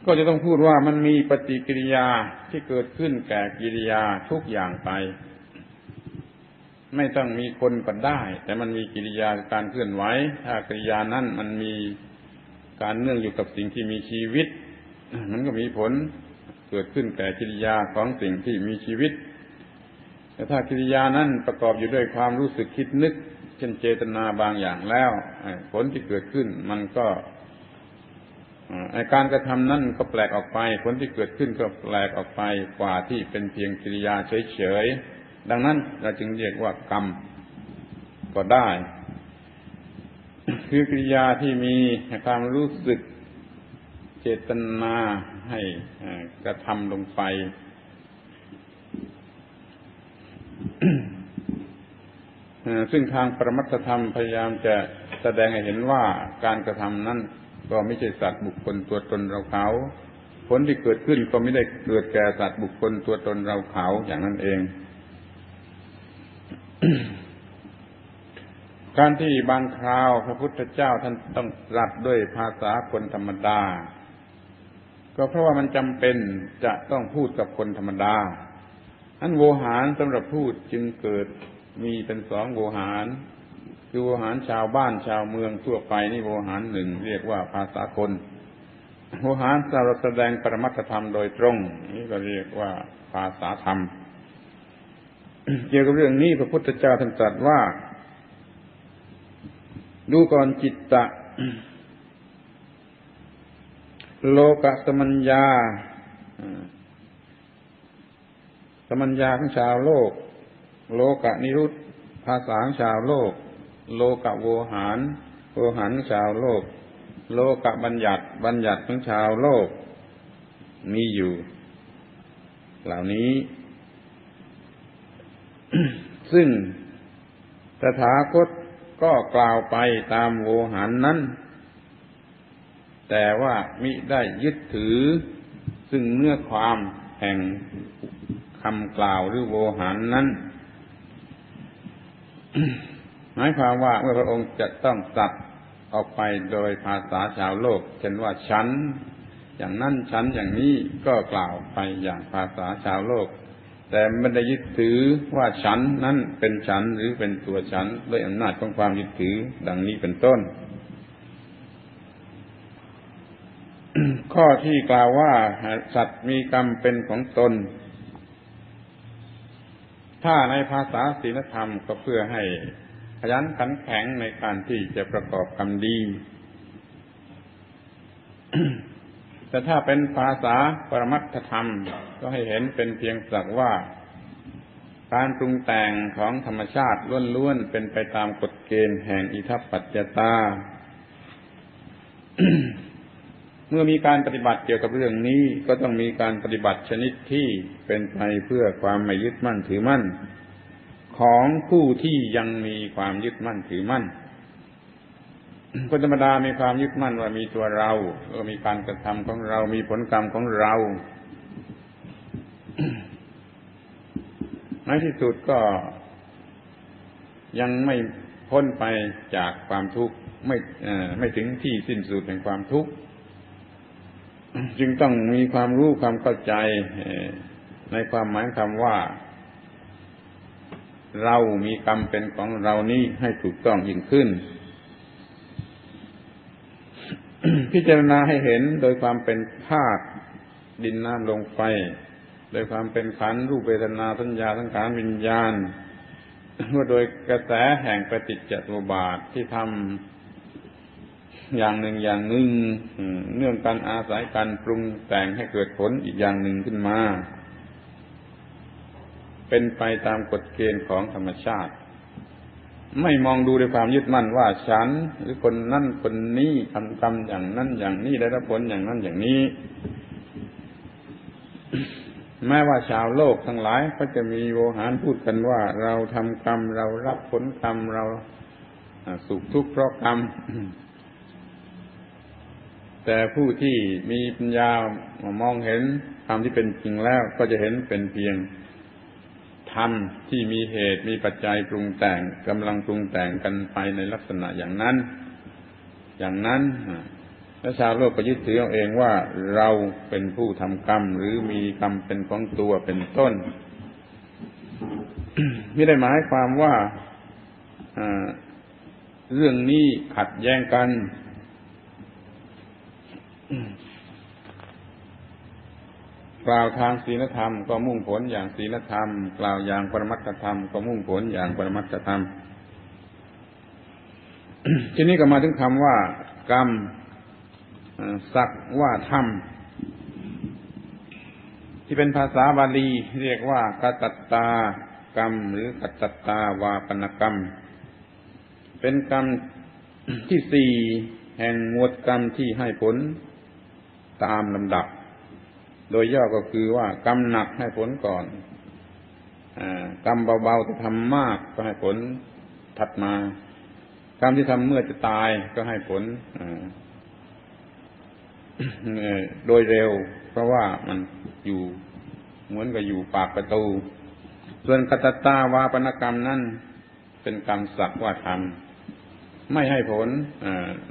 ก็จะต้องพูดว่ามันมีปฏิกิริยาที่เกิดขึ้นแก่กิริยาทุกอย่างไปไม่ต้องมีคนก็ได้แต่มันมีกิริยาการเคลื่อนไหวถ้ากิริยานั้นมันมีการเนื่องอยู่กับสิ่งที่มีชีวิตมันก็มีผลเกิดขึ้นแก่กิริยาของสิ่งที่มีชีวิตแต่ถ้ากิริยานั้นประกอบอยู่ด้วยความรู้สึกคิดนึกเช่นเจตนาบางอย่างแล้วผลที่เกิดขึ้นมันก็การกระทำนั้นก็แปลกออกไปผลที่เกิดขึ้นก็แปลกออกไปกว่าที่เป็นเพียงกิริยาเฉยๆดังนั้นเราจึงเรียกว่ากรรมก็ได้คือกิริยาที่มีความรู้สึกเจตนาให้กระทำลงไป ซึ่งทางปรมัตถธรรมพยายามจะแสดงให้เห็นว่าการกระทำนั้นก็ไม่ใช่สัตว์บุคคลตัวตนเราเขาผลที่เกิดขึ้นก็ไม่ได้เกิดแก่สัตว์บุคคลตัวตนเราเขาอย่างนั้นเองการที่บางคราวพระพุทธเจ้าท่านต้องตรัสด้วยภาษาคนธรรมดาก็เพราะว่ามันจำเป็นจะต้องพูดกับคนธรรมดาอันโวหารสำหรับพูดจึงเกิดมีเป็นสองโวหารคือโวหารชาวบ้านชาวเมืองทั่วไปนี่โวหารหนึ่งเรียกว่าภาษาคนโวหารสำหรับแสดงปรมัตถธรรมโดยตรงนี่ก็เรียกว่าภาษาธรรมเกี่ยวกับเรื่องนี้พระพุทธเจ้าท่านตรัสว่าดูก่อนจิตตะโลกสมัญญาสมัญญาของชาวโลกโลกนิรุตภาษาของชาวโลกโลกโวหารโวหารของชาวโลกโลกบัญญัติบัญญัติของชาวโลกมีอยู่เหล่านี้ซึ่งตถาคตก็กล่าวไปตามโวหารนั้นแต่ว่ามิได้ยึดถือซึ่งเนื้อความแห่งคำกล่าวหรือโวหารนั้นหมายความว่าเมื่อพระองค์จะต้องตรัสออกไปโดยภาษาชาวโลกเช่นว่าฉันอย่างนั้นฉันอย่างนี้ก็กล่าวไปอย่างภาษาชาวโลกแต่ไม่ได้ยึดถือว่าฉันนั้นเป็นฉันหรือเป็นตัวฉันด้วยอำนาจของความยึดถือดังนี้เป็นต้น ข้อที่กล่าวว่าสัตว์มีกรรมเป็นของตนถ้าในภาษาศีลธรรมก็เพื่อให้ขยันขันแข็งในการที่จะประกอบกรรมดี แต่ถ้าเป็นภาษาปรมัตถธรรมก็ให้เห็นเป็นเพียงสักว่าการปรุงแต่งของธรรมชาติล้วนๆเป็นไปตามกฎเกณฑ์แห่งอิทัปปัจจตา เมื่อมีการปฏิบัติเกี่ยวกับเรื่องนี้ก็ต้องมีการปฏิบัติชนิดที่เป็นไปเพื่อความไม่ยึดมั่นถือมั่นของผู้ที่ยังมีความยึดมั่นถือมั่นคนธรรมดามีความยึดมั่นว่ามีตัวเรามีการกระทำของเรามีผลกรรมของเรา ในที่สุดก็ยังไม่พ้นไปจากความทุกข์ไม่ถึงที่สิ้นสุดแห่งความทุกข์จึงต้องมีความรู้ความเข้าใจในความหมายคำว่าเรามีกรรมเป็นของเรานี้ให้ถูกต้องยิ่งขึ้น พิจารณาให้เห็นโดยความเป็นธาตุดินน้ำลมไฟโดยความเป็นขันธ์รูปเวทนาสัญญาสังขารวิญญาณว่าโดยกระแสแห่งปฏิจจสมุปบาทที่ทำอย่างหนึ่งเนื่องกันอาศัยกันปรุงแต่งให้เกิดผลอีกอย่างหนึ่งขึ้นมาเป็นไปตามกฎเกณฑ์ของธรรมชาติไม่มองดูด้วยความยึดมั่นว่าฉันหรือคนนั่นคนนี้ทำกรรมอย่างนั้นอย่างนี้ได้รับผลอย่างนั้นอย่างนี้แม้ว่าชาวโลกทั้งหลายก็จะมีโวหารพูดกันว่าเราทำกรรมเรารับผลกรรมเราสุขทุกข์เพราะกรรมแต่ผู้ที่มีปัญญามองเห็นธรรมที่เป็นจริงแล้วก็จะเห็นเป็นเพียงธรรมที่มีเหตุมีปัจจัยปรุงแต่งกำลังปรุงแต่งกันไปในลักษณะอย่างนั้นและชาวโลกก็ยึดถือเอาเองว่าเราเป็นผู้ทำกรรมหรือมีกรรมเป็นของตัวเป็นต้น ไม่ได้หมายความว่าเรื่องนี้ขัดแย้งกันกล่าวทางศีลธรรมก็มุ่งผลอย่างศีลธรรมกล่าวอย่างปรมัตถธรรมก็มุ่งผลอย่างปรมัตถธรรม ทีนี้ก็มาถึงคำว่ากรรมสักว่าธรรมที่เป็นภาษาบาลีเรียกว่ากตัตตากรรมหรือกตัตตาวาปนกรรมเป็นกรรมที่สี่แห่งหมวดกรรมที่ให้ผลตามลำดับโดยย่อก็คือว่ากรรมหนักให้ผลก่อนกรรมเบาๆที่ทำมากก็ให้ผลถัดมากรรมที่ทำเมื่อจะตายก็ให้ผลโดยเร็วเพราะว่ามันอยู่เหมือนกับอยู่ปากประตูส่วนกตัตตาวาปนกรรมนั้นเป็นกรรมสักว่าทำไม่ให้ผล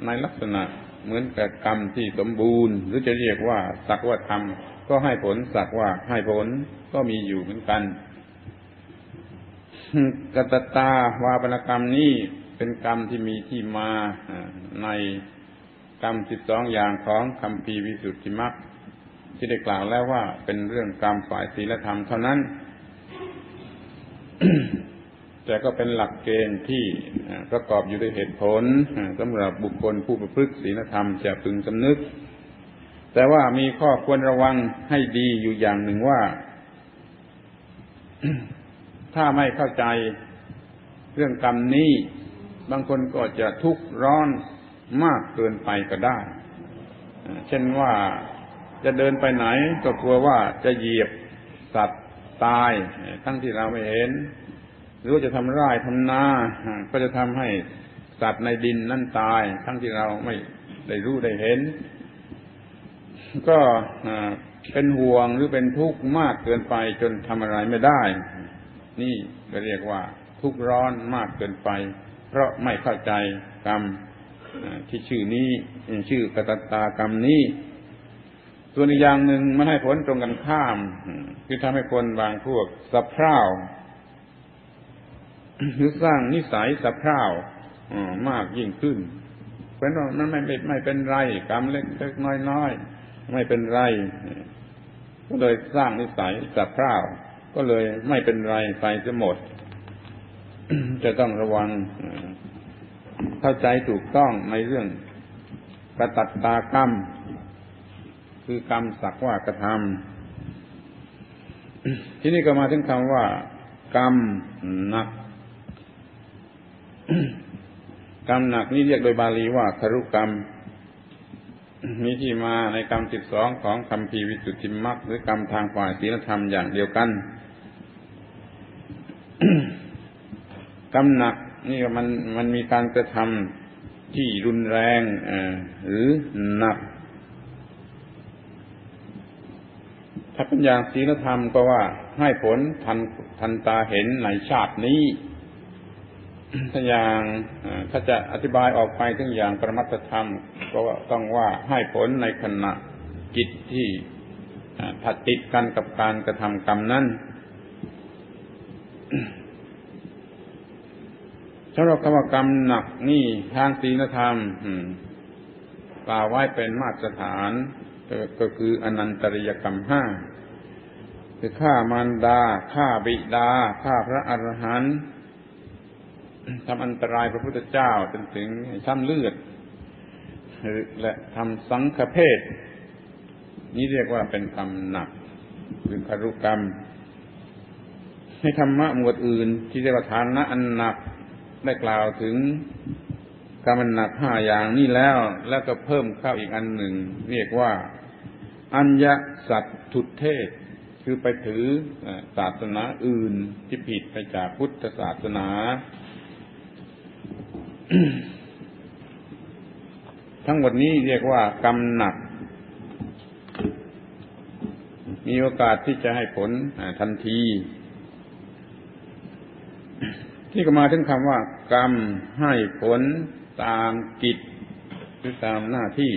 ในลักษณะเหมือนกับกรรมที่สมบูรณ์หรือจะเรียกว่าสักว่าทำก็ให้ผลสักว่าให้ผลก็มีอยู่เหมือนกันกตัตตาวาปนกรรมนี้เป็นกรรมที่มีที่มาในกรรม12อย่างของคัมภีร์วิสุทธิมรรคที่ได้กล่าวแล้วว่าเป็นเรื่องกรรมฝ่ายศีลธรรมเท่านั้น แต่ก็เป็นหลักเกณฑ์ที่ประกอบอยู่ด้วยเหตุผลสำหรับบุคคลผู้ประพฤติศีลธรรมจะพึงสำนึกแต่ว่ามีข้อควรระวังให้ดีอยู่อย่างหนึ่งว่า ถ้าไม่เข้าใจเรื่องกรรมนี้บางคนก็จะทุกข์ร้อนมากเกินไปก็ได้เช่นว่าจะเดินไปไหนก็กลัวว่าจะเหยียบสัตว์ตายทั้งที่เราไม่เห็นหรือจะทำไร่ทำนาก็จะทำให้สัตว์ในดินนั่นตายทั้งที่เราไม่ได้รู้ได้เห็นก็เป็นห่วงหรือเป็นทุกข์มากเกินไปจนทำอะไรไม่ได้นี่ก็เรียกว่าทุกข์ร้อนมากเกินไปเพราะไม่เข้าใจกรรมที่ชื่อนี้ชื่อกตัตตากรรมนี้ส่วนอีกอย่างหนึ่งมันให้ผลตรงกันข้ามคือทำให้คนบางพวกสะเพร่าหรือสร้างนิสัยสะเพร่ามากยิ่งขึ้น เพราะว่ามันไม่เป็นไรกรรมเล็กๆน้อยๆไม่เป็นไรก็เลยสร้างนิสัยสะพร่าวก็เลยไม่เป็นไรไปจะหมด จะต้องระวังเข้าใจถูกต้องในเรื่องกตัตตากรรมคือกรรมสักว่ากระทำ ที่นี่ก็มาถึงคำว่ากรรมหนัก กรรมหนักนี่เรียกโดยบาลีว่าครุกรรมมีที่มาในกรรม12ของคัมภีร์วิสุทธิมรรคหรือกรรมทางฝ่ายศีลธรรมอย่างเดียวกัน กรรมหนักนี่มันมีการกระทำที่รุนแรงหรือหนักถ้าเป็นอย่างศีลธรรมก็ว่าให้ผลทันตาเห็นในชาตินี้ถ้าอย่างถ้าจะอธิบายออกไปถึงอย่างปรมัตถธรรมก็ต้องว่าให้ผลในขณะจิตที่ผัดติดกันกับการกระทำกรรมนั้นสำหรับคำว่ากรรมหนักนี่ทางศีลธรรมกล่าวไว้เป็นมาตรฐานก็คืออนันตริยกรรม5คือฆ่ามารดาฆ่าบิดาฆ่าพระอรหันต์ทำอันตรายพระพุทธเจ้าจนถึงช้ำเลือดและทำสังฆเพศนี้เรียกว่าเป็นกรรมหนักหรือครุกรรมในธรรมะหมวดอื่นที่เรียกว่าฐานะอันหนักได้กล่าวถึงกรรมหนัก5อย่างนี้แล้วก็เพิ่มเข้าอีกอันหนึ่งเรียกว่าอัญญสัตถุเทศคือไปถือศาสนาอื่นที่ผิดไปจากพุทธศาสนา ทั้งหมดนี้เรียกว่ากรรมหนักมีโอกาสที่จะให้ผลทันทีที่ก็มาถึงคำว่ากรรมให้ผลตามกิจหรือตามหน้าที่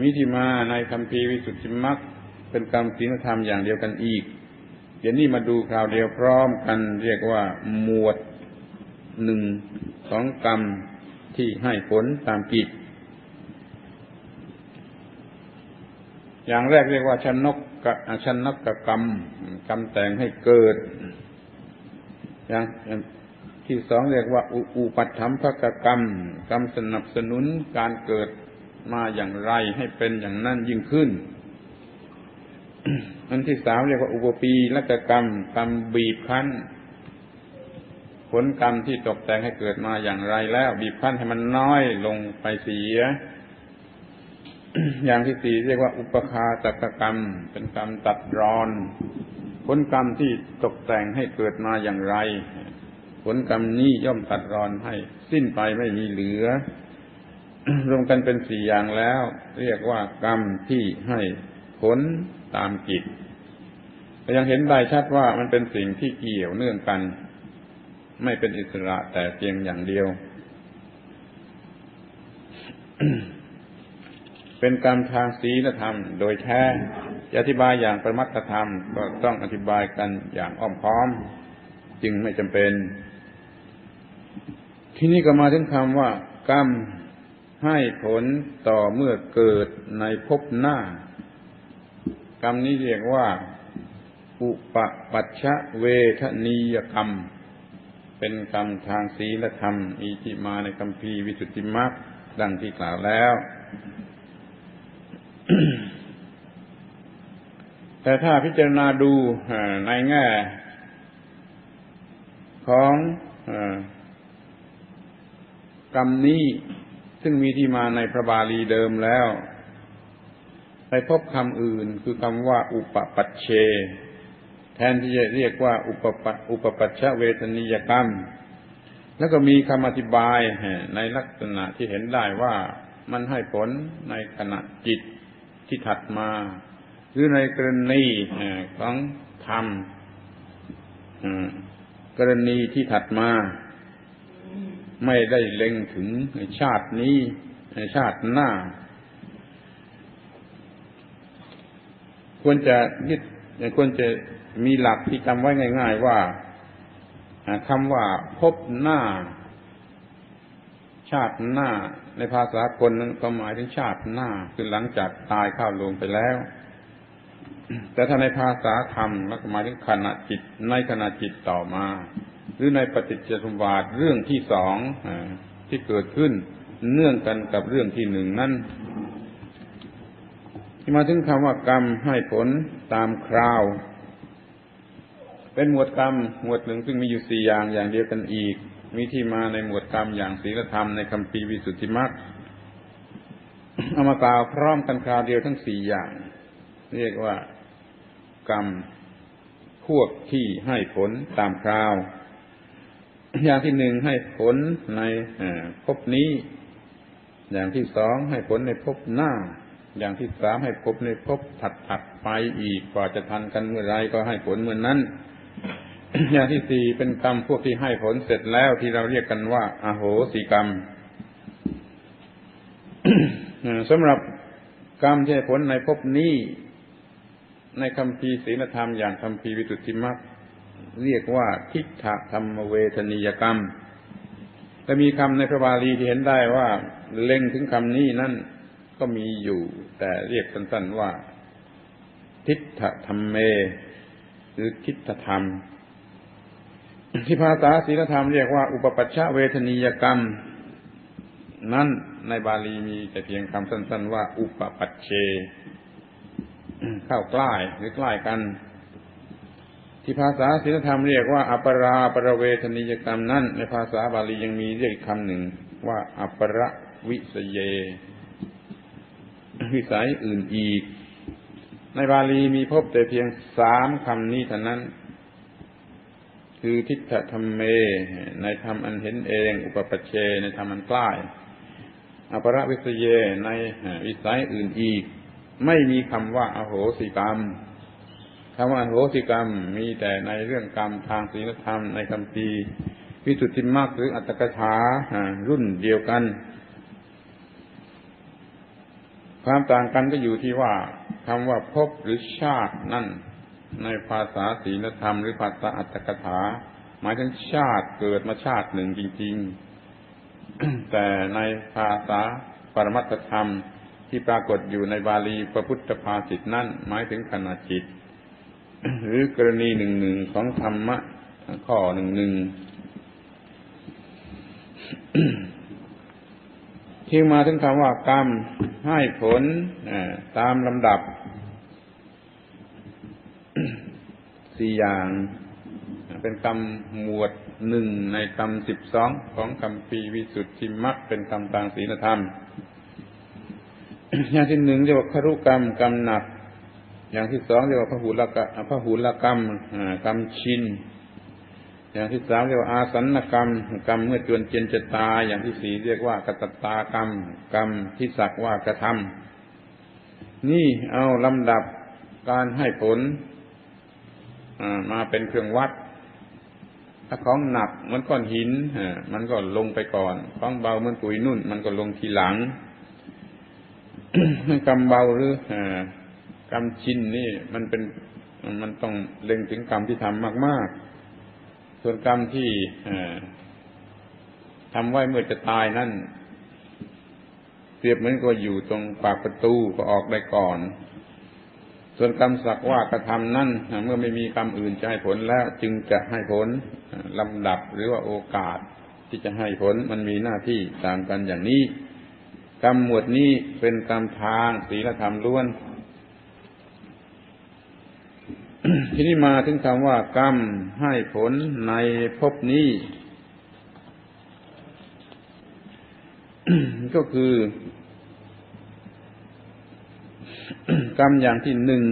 มีที่มาในคัมภีร์วิสุทธิมรรคเป็นกรรมศีลธรรมอย่างเดียวกันอีกเดี๋ยวนี้มาดูคราวเดียวพร้อมกันเรียกว่าหมวด1ของกรรมที่ให้ผลตามกิจอย่างแรกเรียกว่าชนกกรรมกรรมแต่งให้เกิดอย่างที่สองเรียกว่าอุปัฏฐัมภกกรรมกรรมสนับสนุนการเกิดมาอย่างไรให้เป็นอย่างนั้นยิ่งขึ้นอันที่สามเรียกว่าอุปปีละกกรรมกรรมบีบคั้นผลกรรมที่ตกแต่งให้เกิดมาอย่างไรแล้วบีบคั้นให้มันน้อยลงไปเสีย อย่างที่สี่เรียกว่าอุปคาตกกรรมเป็นกรรมตัดรอนผลกรรมที่ตกแต่งให้เกิดมาอย่างไรผลกรรมนี้ย่อมตัดรอนให้สิ้นไปไม่มีเหลือ รวมกันเป็นสี่อย่างแล้วเรียกว่ากรรมที่ให้ผลตามกิจแต่ยังเห็นได้ชัดว่ามันเป็นสิ่งที่เกี่ยวเนื่องกันไม่เป็นอิสระแต่เพียงอย่างเดียว เป็นกรรมทางศีลธรรมโดยแท้จะอธิบายอย่างปรมัตถธรรมก็ต้องอธิบายกันอย่างอ้อมค้อมจึงไม่จำเป็นที่นี้ก็มาถึงคำว่ากรรมให้ผลต่อเมื่อเกิดในภพหน้ากรรมนี้เรียกว่าอุปปัชชะเวทนียกรรมเป็นกรรมทางศีลธรรมมีที่มาในคัมภีร์วิสุทธิมรรคดังที่กล่าวแล้ว แต่ถ้าพิจารณาดูในแง่ของกรรมนี้ซึ่งมีที่มาในพระบาลีเดิมแล้วไปพบคำอื่นคือคำว่าอุปปัชเชแทนที่จะเรียกว่าอุปปัชชะเวทนิยกรรมแล้วก็มีคำอธิบายในลักษณะที่เห็นได้ว่ามันให้ผลในขณะจิตที่ถัดมาหรือในกรณีของธรรมกรณีที่ถัดมาไม่ได้เล็งถึงชาตินี้ชาติหน้าควรจะมีหลักที่จำไว้ง่ายๆว่าคำว่าพบหน้า ชาติหน้าในภาษาคนนั้นก็หมายถึงชาติหน้าคือหลังจากตายเข้าลงไปแล้วแต่ถ้าในภาษาธรรมแล้วก็หมายถึงขณะจิตในขณะจิตต่อมาหรือในปฏิจจสมุปบาทเรื่องที่สองที่เกิดขึ้นเนื่องกันกับเรื่องที่หนึ่งนั้นที่มาถึงคำว่ากรรมให้ผลตามคราวเป็นหมวดกรรมหมวดหนึ่งซึ่งมีอยู่สี่อย่างอย่างเดียวกันอีกมีที่มาในหมวดกรรมอย่างศีลธรรมในคัมภีร์วิสุทธิมรรคเอามากล่าวพร้อมกันคราวเดียวทั้งสี่อย่างเรียกว่ากรรมพวกที่ให้ผลตามคราวอย่างที่หนึ่งให้ผลในภพนี้อย่างที่สองให้ผลในภพหน้าอย่างที่สามให้ภพในภพถัดๆไปอีกกว่าจะทันกันเมื่อไรก็ให้ผลเมื่อนั้นอย่างที่สี่เป็นกรรมพวกที่ให้ผลเสร็จแล้วที่เราเรียกกันว่าอโหสิกรรม สำหรับกรรมที่ให้ผลในภพนี้ในคัมภีร์ศีลธรรมอย่างคัมภีร์วิสุทธิมรรคเรียกว่าทิฏฐธรรมเวทนิยกรรมแต่มีคำในพระบาลีที่เห็นได้ว่าเล็งถึงคำนี้นั่นก็มีอยู่แต่เรียกสั้นๆว่าทิฏฐธรรมเมหรือทิฏฐธรรมที่ภาษาศีลธรรมเรียกว่าอุปปัชชเวทนิยกรรมนั้นในบาลีมีแต่เพียงคำสั้นๆว่าอุปปัชเชเข้าใกล้หรือใกล้กันที่ภาษาศีลธรรมเรียกว่าอัปราปรเวทนิยกรรมนั้นในภาษาบาลียังมีเรียกอีกคำหนึ่งว่าอัปรวิสเยวิสัยอื่นอีกในบาลีมีพบแต่เพียงสามคำนี้เท่านั้นคือทิฏฐธรรมเมในธรรมอันเห็นเองอุปปัชเชในธรรมอันใกล้อัปรวิสเยในวิสัยอื่นอีกไม่มีคำว่าอโหสิกรรมคำว่าอโหสิกรรมมีแต่ในเรื่องกรรมทางศีลธรรมในคัมภีร์วิสุทธิมรรคหรืออัตถกถารุ่นเดียวกันความต่างกันก็อยู่ที่ว่าคำว่าภพหรือชาตินั่นในภาษาศีลธรรมหรือภาษาอัตถกถาหมายถึงชาติเกิดมาชาติหนึ่งจริงๆ แต่ในภาษาปรมัตถธรรมที่ปรากฏอยู่ในบาลีพระพุทธภาษิตนั่นหมายถึงขณะจิตหรือกรณีหนึ่งๆของธรรมะข้อหนึ่งๆที่มาถึงคำว่ากรรมให้ผลตามลำดับสี่อย่างเป็นกรรมหมวดหนึ่งในกรรม12ของคัมภีร์วิสุทธิมรรคเป็นกรรมทางศีลธรรมอย่างที่หนึ่งเรียกว่าครุกรรมกรรมหนักอย่างที่สองเรียกว่าพหูลกรรมกรรมชินอย่างที่สามเรียกว่าอาสันนกรรมกรรมเมื่อจวนเจียนจะตายอย่างที่สี่เรียกว่ากตตากรรมกรรมที่สักว่ากระทำนี่เอาลำดับการให้ผลมาเป็นเครื่องวัดถ้าของหนักเหมือนก้อนหินมันก็ลงไปก่อนของเบาเหมือนปุ๋ยนุ่นมันก็ลงทีหลัง กรรมเบาหรือกรรมชินนี่มันต้องเล็งถึงกรรมที่ทำมากๆส่วนกรรมที่ทำไว้เมื่อจะตายนั่นเปรียบเหมือนกับอยู่ตรงปากประตูก็ออกได้ก่อนส่วนกรรมสักว่ากระทำนั่นเมื่อไม่มีกรรมอื่นจะให้ผลแล้วจึงจะให้ผลลำดับหรือว่าโอกาสที่จะให้ผลมันมีหน้าที่ต่างกันอย่างนี้กรรมหมวดนี้เป็นกรรมทางศีลธรรมล้วน ทีนี้มาถึงคำว่ากรรมให้ผลในภพนี้ ก็คือกรรมอย่างที่หนึ่ง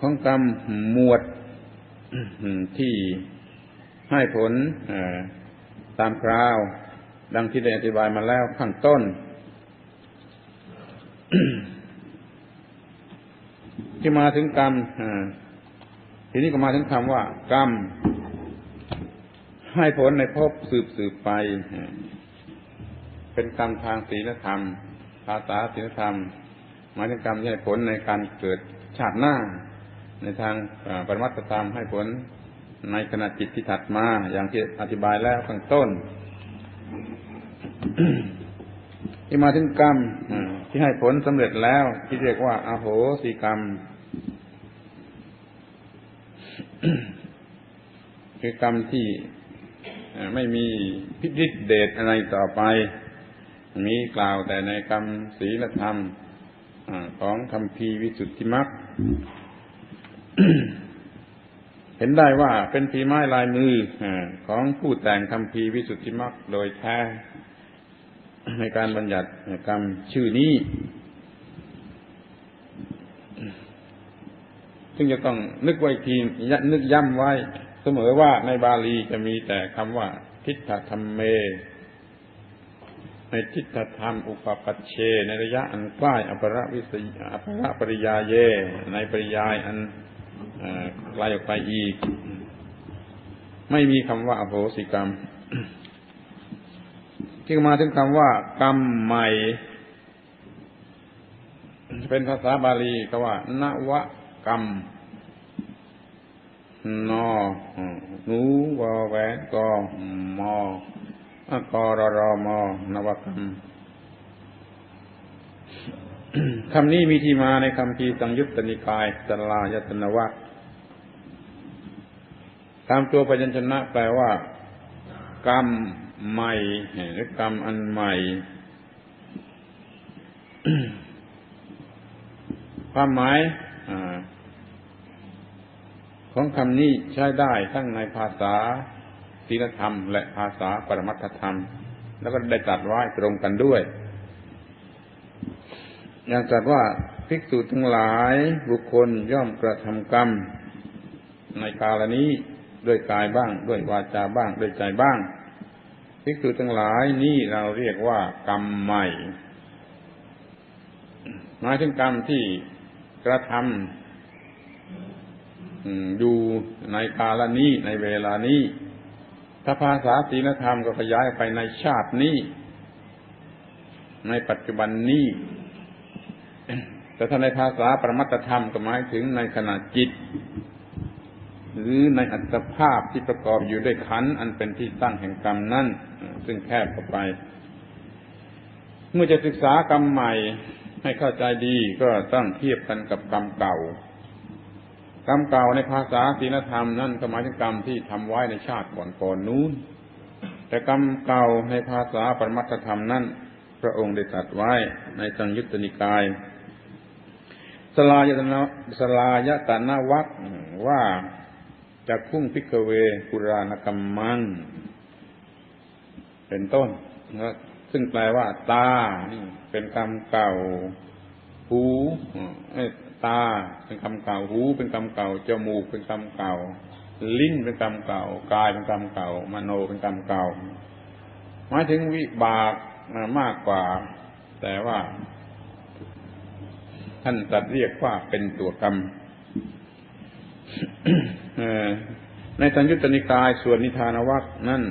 ของกรรมหมวดที่ให้ผลตามคราวดังที่ได้อธิบายมาแล้วข้างต้น ที่มาถึงกรรมทีนี้ก็มาถึงคำว่ากรรมให้ผลในภพสืบไปเป็นกรรมทางศีลธรรมภาษาศีลธรรมหมายถึงกรรมที่ให้ผลในการเกิดชาติหน้าในทางปรมัตถธรรมให้ผลในขณะจิตที่ถัดมาอย่างที่อธิบายแล้วข้างต้น ที่มาถึงกรรมที่ให้ผลสำเร็จแล้วที่เรียกว่าอโหสิกรรมคือกรรมที่ไม่มีพิธิเดชอะไรต่อไปมีกล่าวแต่ในกรรมศีลธรรมของคัมภีร์วิสุทธิมรรค เห็นได้ว่าเป็นฝีไม้ลายมือของผู้แต่งคัมภีร์วิสุทธิมรรคโดยแท้ในการบัญญัติกรรมชื่อนี้ซึ่งจะต้องนึกไว้ทีนึกย้ำไว้เสมอว่าในบาลีจะมีแต่คำว่าทิฏฐธรรมเมในทิฏฐธรรมอุปปัชเชในระยะอันใกล้อัปรวิสยอัปรปริยาเยในปริยายอันไกลออกไปอีกไม่มีคำว่าอโหสิกรรมที่มาถึงคำว่ากรรมใหม่เป็นภาษาบาลีก็ว่านวกรรมนอหนูวอแหวนกอมอกรรมนวกรรมคำนี้มีที่มาในคำพีสังยุตตนิกายสลายตนวะตามตัวพยัญชนะแปลว่ากรรมใหม่หรือกรรมอันใหม่ ความหมายของคำนี้ใช้ได้ทั้งในภาษาศีลธรรมและภาษาปรมัตถธรรมแล้วก็ได้ตรัสไว้ตรงกันด้วยอย่างตรัสว่าภิกษุทั้งหลายบุคคลย่อมกระทำกรรมในกาลนี้ด้วยกายบ้างด้วยวาจาบ้างด้วยใจบ้างภิกษุทั้งหลายนี่เราเรียกว่ากรรมใหม่หมายถึงกรรมที่กระทำอยู่ในกาลนี้ในเวลานี้ถ้าภาษาศีลธรรมก็ขยายไปในชาตินี้ในปัจจุบันนี้แต่ถ้าในภาษาปรมัตถธรรมก็หมายถึงในขณะจิตหรือในอัตภาพที่ประกอบอยู่ด้วยขันธ์อันเป็นที่ตั้งแห่งกรรมนั้นซึ่งแคบออกไปเมื่อจะศึกษากรรมใหม่ให้เข้าใจดีก็ต้องเทียบกันกับกรรมเก่ากรรมเก่าในภาษาศีลธรรมนั่นหมายถึงกรรมที่ทำไว้ในชาติก่อนๆนู้นแต่กรรมเก่าในภาษาปรมัตถธรรมนั้นพระองค์ได้ตรัสไว้ในสังยุตตนิกายสลายตนะวักว่าจักขุงภิกขเวปุราณกัมมังเป็นต้นซึ่งแปลว่าตาเป็นกรรมเก่าหูตาเป็นกรรมเก่าหูเป็นกรรมเก่าจมูกเป็นกรรมเก่าลิ้นเป็นกรรมเก่ากายเป็นกรรมเก่ามโนเป็นกรรมเก่าหมายถึงวิบากมากกว่าแต่ว่าท่านตัดเรียกว่าเป็นตัวกรรม ในสังยุตตนิกายส่วนนิทานวรรคนั่น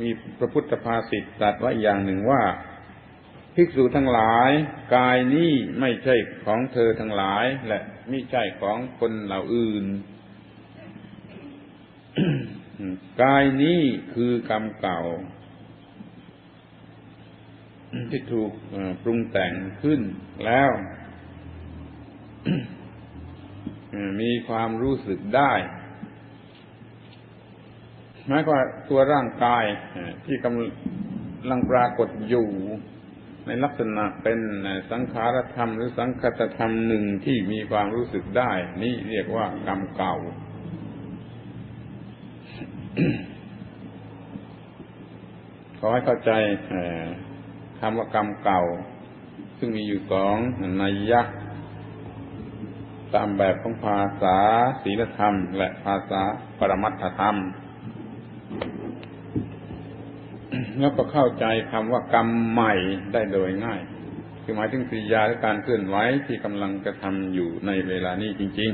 มีพระพุทธภาษิตตรัสไว้อย่างหนึ่งว่าภิกษุทั้งหลายกายนี้ไม่ใช่ของเธอทั้งหลายและมิใช่ของคนเหล่าอื่น กายนี้คือกรรมเก่าที่ถูกปรุงแต่งขึ้นแล้ว มีความรู้สึกได้หมายว่าตัวร่างกายที่กำลังปรากฏอยู่ในลักษณะเป็นสังขารธรรมหรือสังคตธรรมหนึ่งที่มีความรู้สึกได้นี่เรียกว่ากรรมเก่า ขอให้เข้าใจคำว่ากรรมเก่าซึ่งมีอยู่สองนัยยะตามแบบของภาษาศีลธรรมและภาษาปรมัตถธรรมแล้วก็เข้าใจคำว่ากรรมใหม่ได้โดยง่ายคือหมายถึงกิริยาและการเคลื่อนไหวที่กำลังกระทำอยู่ในเวลานี้จริง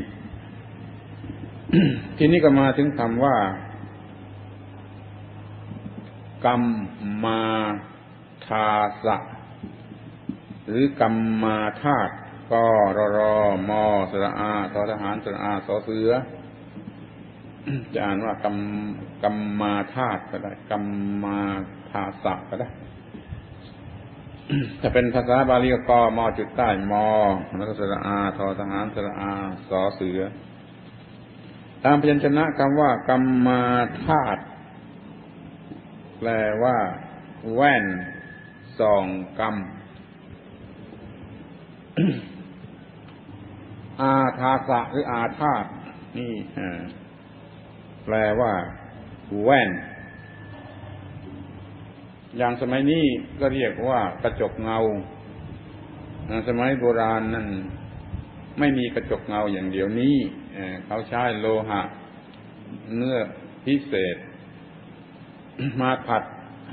ๆ ทีนี้ก็มาถึงคำว่ากรรมมาธาสะหรือกรรมมาธาตุกรรมสระอาทอทหารสระอาสอเสือจะอ่านว่ากรรมมาธาตุก็ได้กรรมมาธาสะก็ได้ จะเป็นภาษาบาลีก็กมจุดใต้มแล้วก็สระอาทอทหารสระอาสอเสือตามพยัญชนะคำว่ากรรมาธาตุแปลว่าแว่นส่องกรรม อาทาสะหรืออาธาตุนี่แปลว่าแว่นอย่างสมัยนี้ก็เรียกว่ากระจกเงาสมัยโบราณนั้นไม่มีกระจกเงาอย่างเดียวนี้เขาใช้โลหะเนื้อพิเศษมาผัด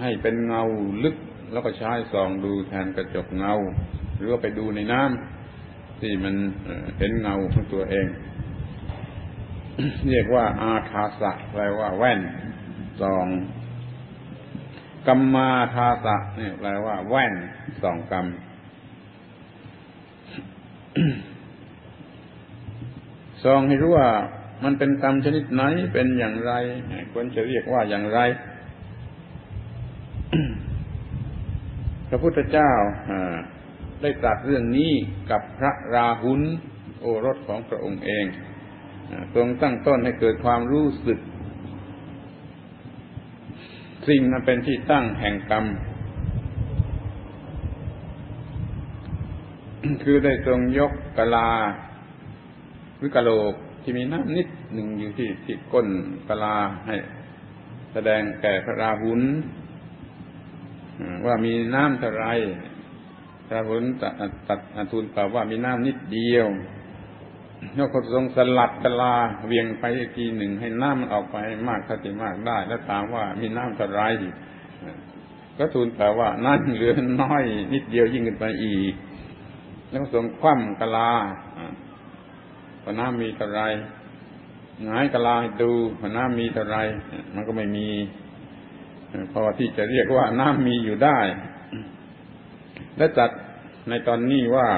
ให้เป็นเงาลึกแล้วก็ใช้ส่องดูแทนกระจกเงาหรือว่าไปดูในน้ำที่มันเห็นเงาของตัวเองเรียกว่าอาคาสะแปลว่าแว่นส่องกรรมาทาสะนี่แปลว่าแว่นส่องกรรมส่องให้รู้ว่ามันเป็นกรรมชนิดไหนเป็นอย่างไรควรจะเรียกว่าอย่างไรพระพุทธเจ้าได้ตรัสเรื่องนี้กับพระราหุลโอรสของพระองค์เองทรงตั้งต้นให้เกิดความรู้สึกสิ่งนั้นเป็นที่ตั้งแห่งกรรมคือได้ทรงยกกะลาหรือกะโหลกที่มีน้ำนิดหนึ่งอยู่ที่ก้นกะลาให้แสดงแก่พระราหุลว่ามีน้ำเท่าไรพระราหุลตัดอาทูลตอบว่ามีน้ำนิดเดียวแล้วก็ทรงสลัดกะลาเวียงไปอีกทีหนึ่งให้น้ำมันออกไปให้มากเท่าที่มากได้แล้วถามว่ามีน้ำเท่าไรก็ทูลตอบว่าน้ำเหลือน้อยนิดเดียวยิ่งขึ้นไปอีกแล้วก็ทรงคว่ำกะลาพอน้ำมีเท่าไรหงายกะลาให้ดูพอน้ำมีเท่าไรมันก็ไม่มีพอที่จะเรียกว่าน้ำมีอยู่ได้และจัดในตอนนี้ว่า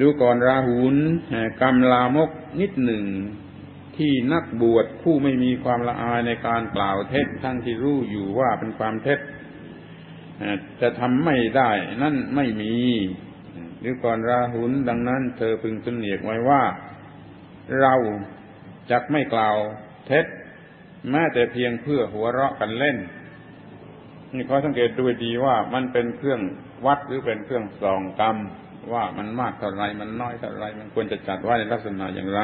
ดูก่อนราหุลกรรมลามกนิดหนึ่งที่นักบวชผู้ไม่มีความละอายในการกล่าวเท็จทั้งที่รู้อยู่ว่าเป็นความเท็จจะทำไม่ได้นั่นไม่มีดูก่อนราหุลดังนั้นเธอพึงสำเนียกไว้ว่าเราจักไม่กล่าวเท็จแม้แต่เพียงเพื่อหัวเราะกันเล่นนี่ขอสังเกตดูดีว่ามันเป็นเครื่องวัดหรือเป็นเครื่องส่องกรรมว่ามันมากเท่าไรมันน้อยเท่าไรมันควรจะจัดไว้ในลักษณะอย่างไร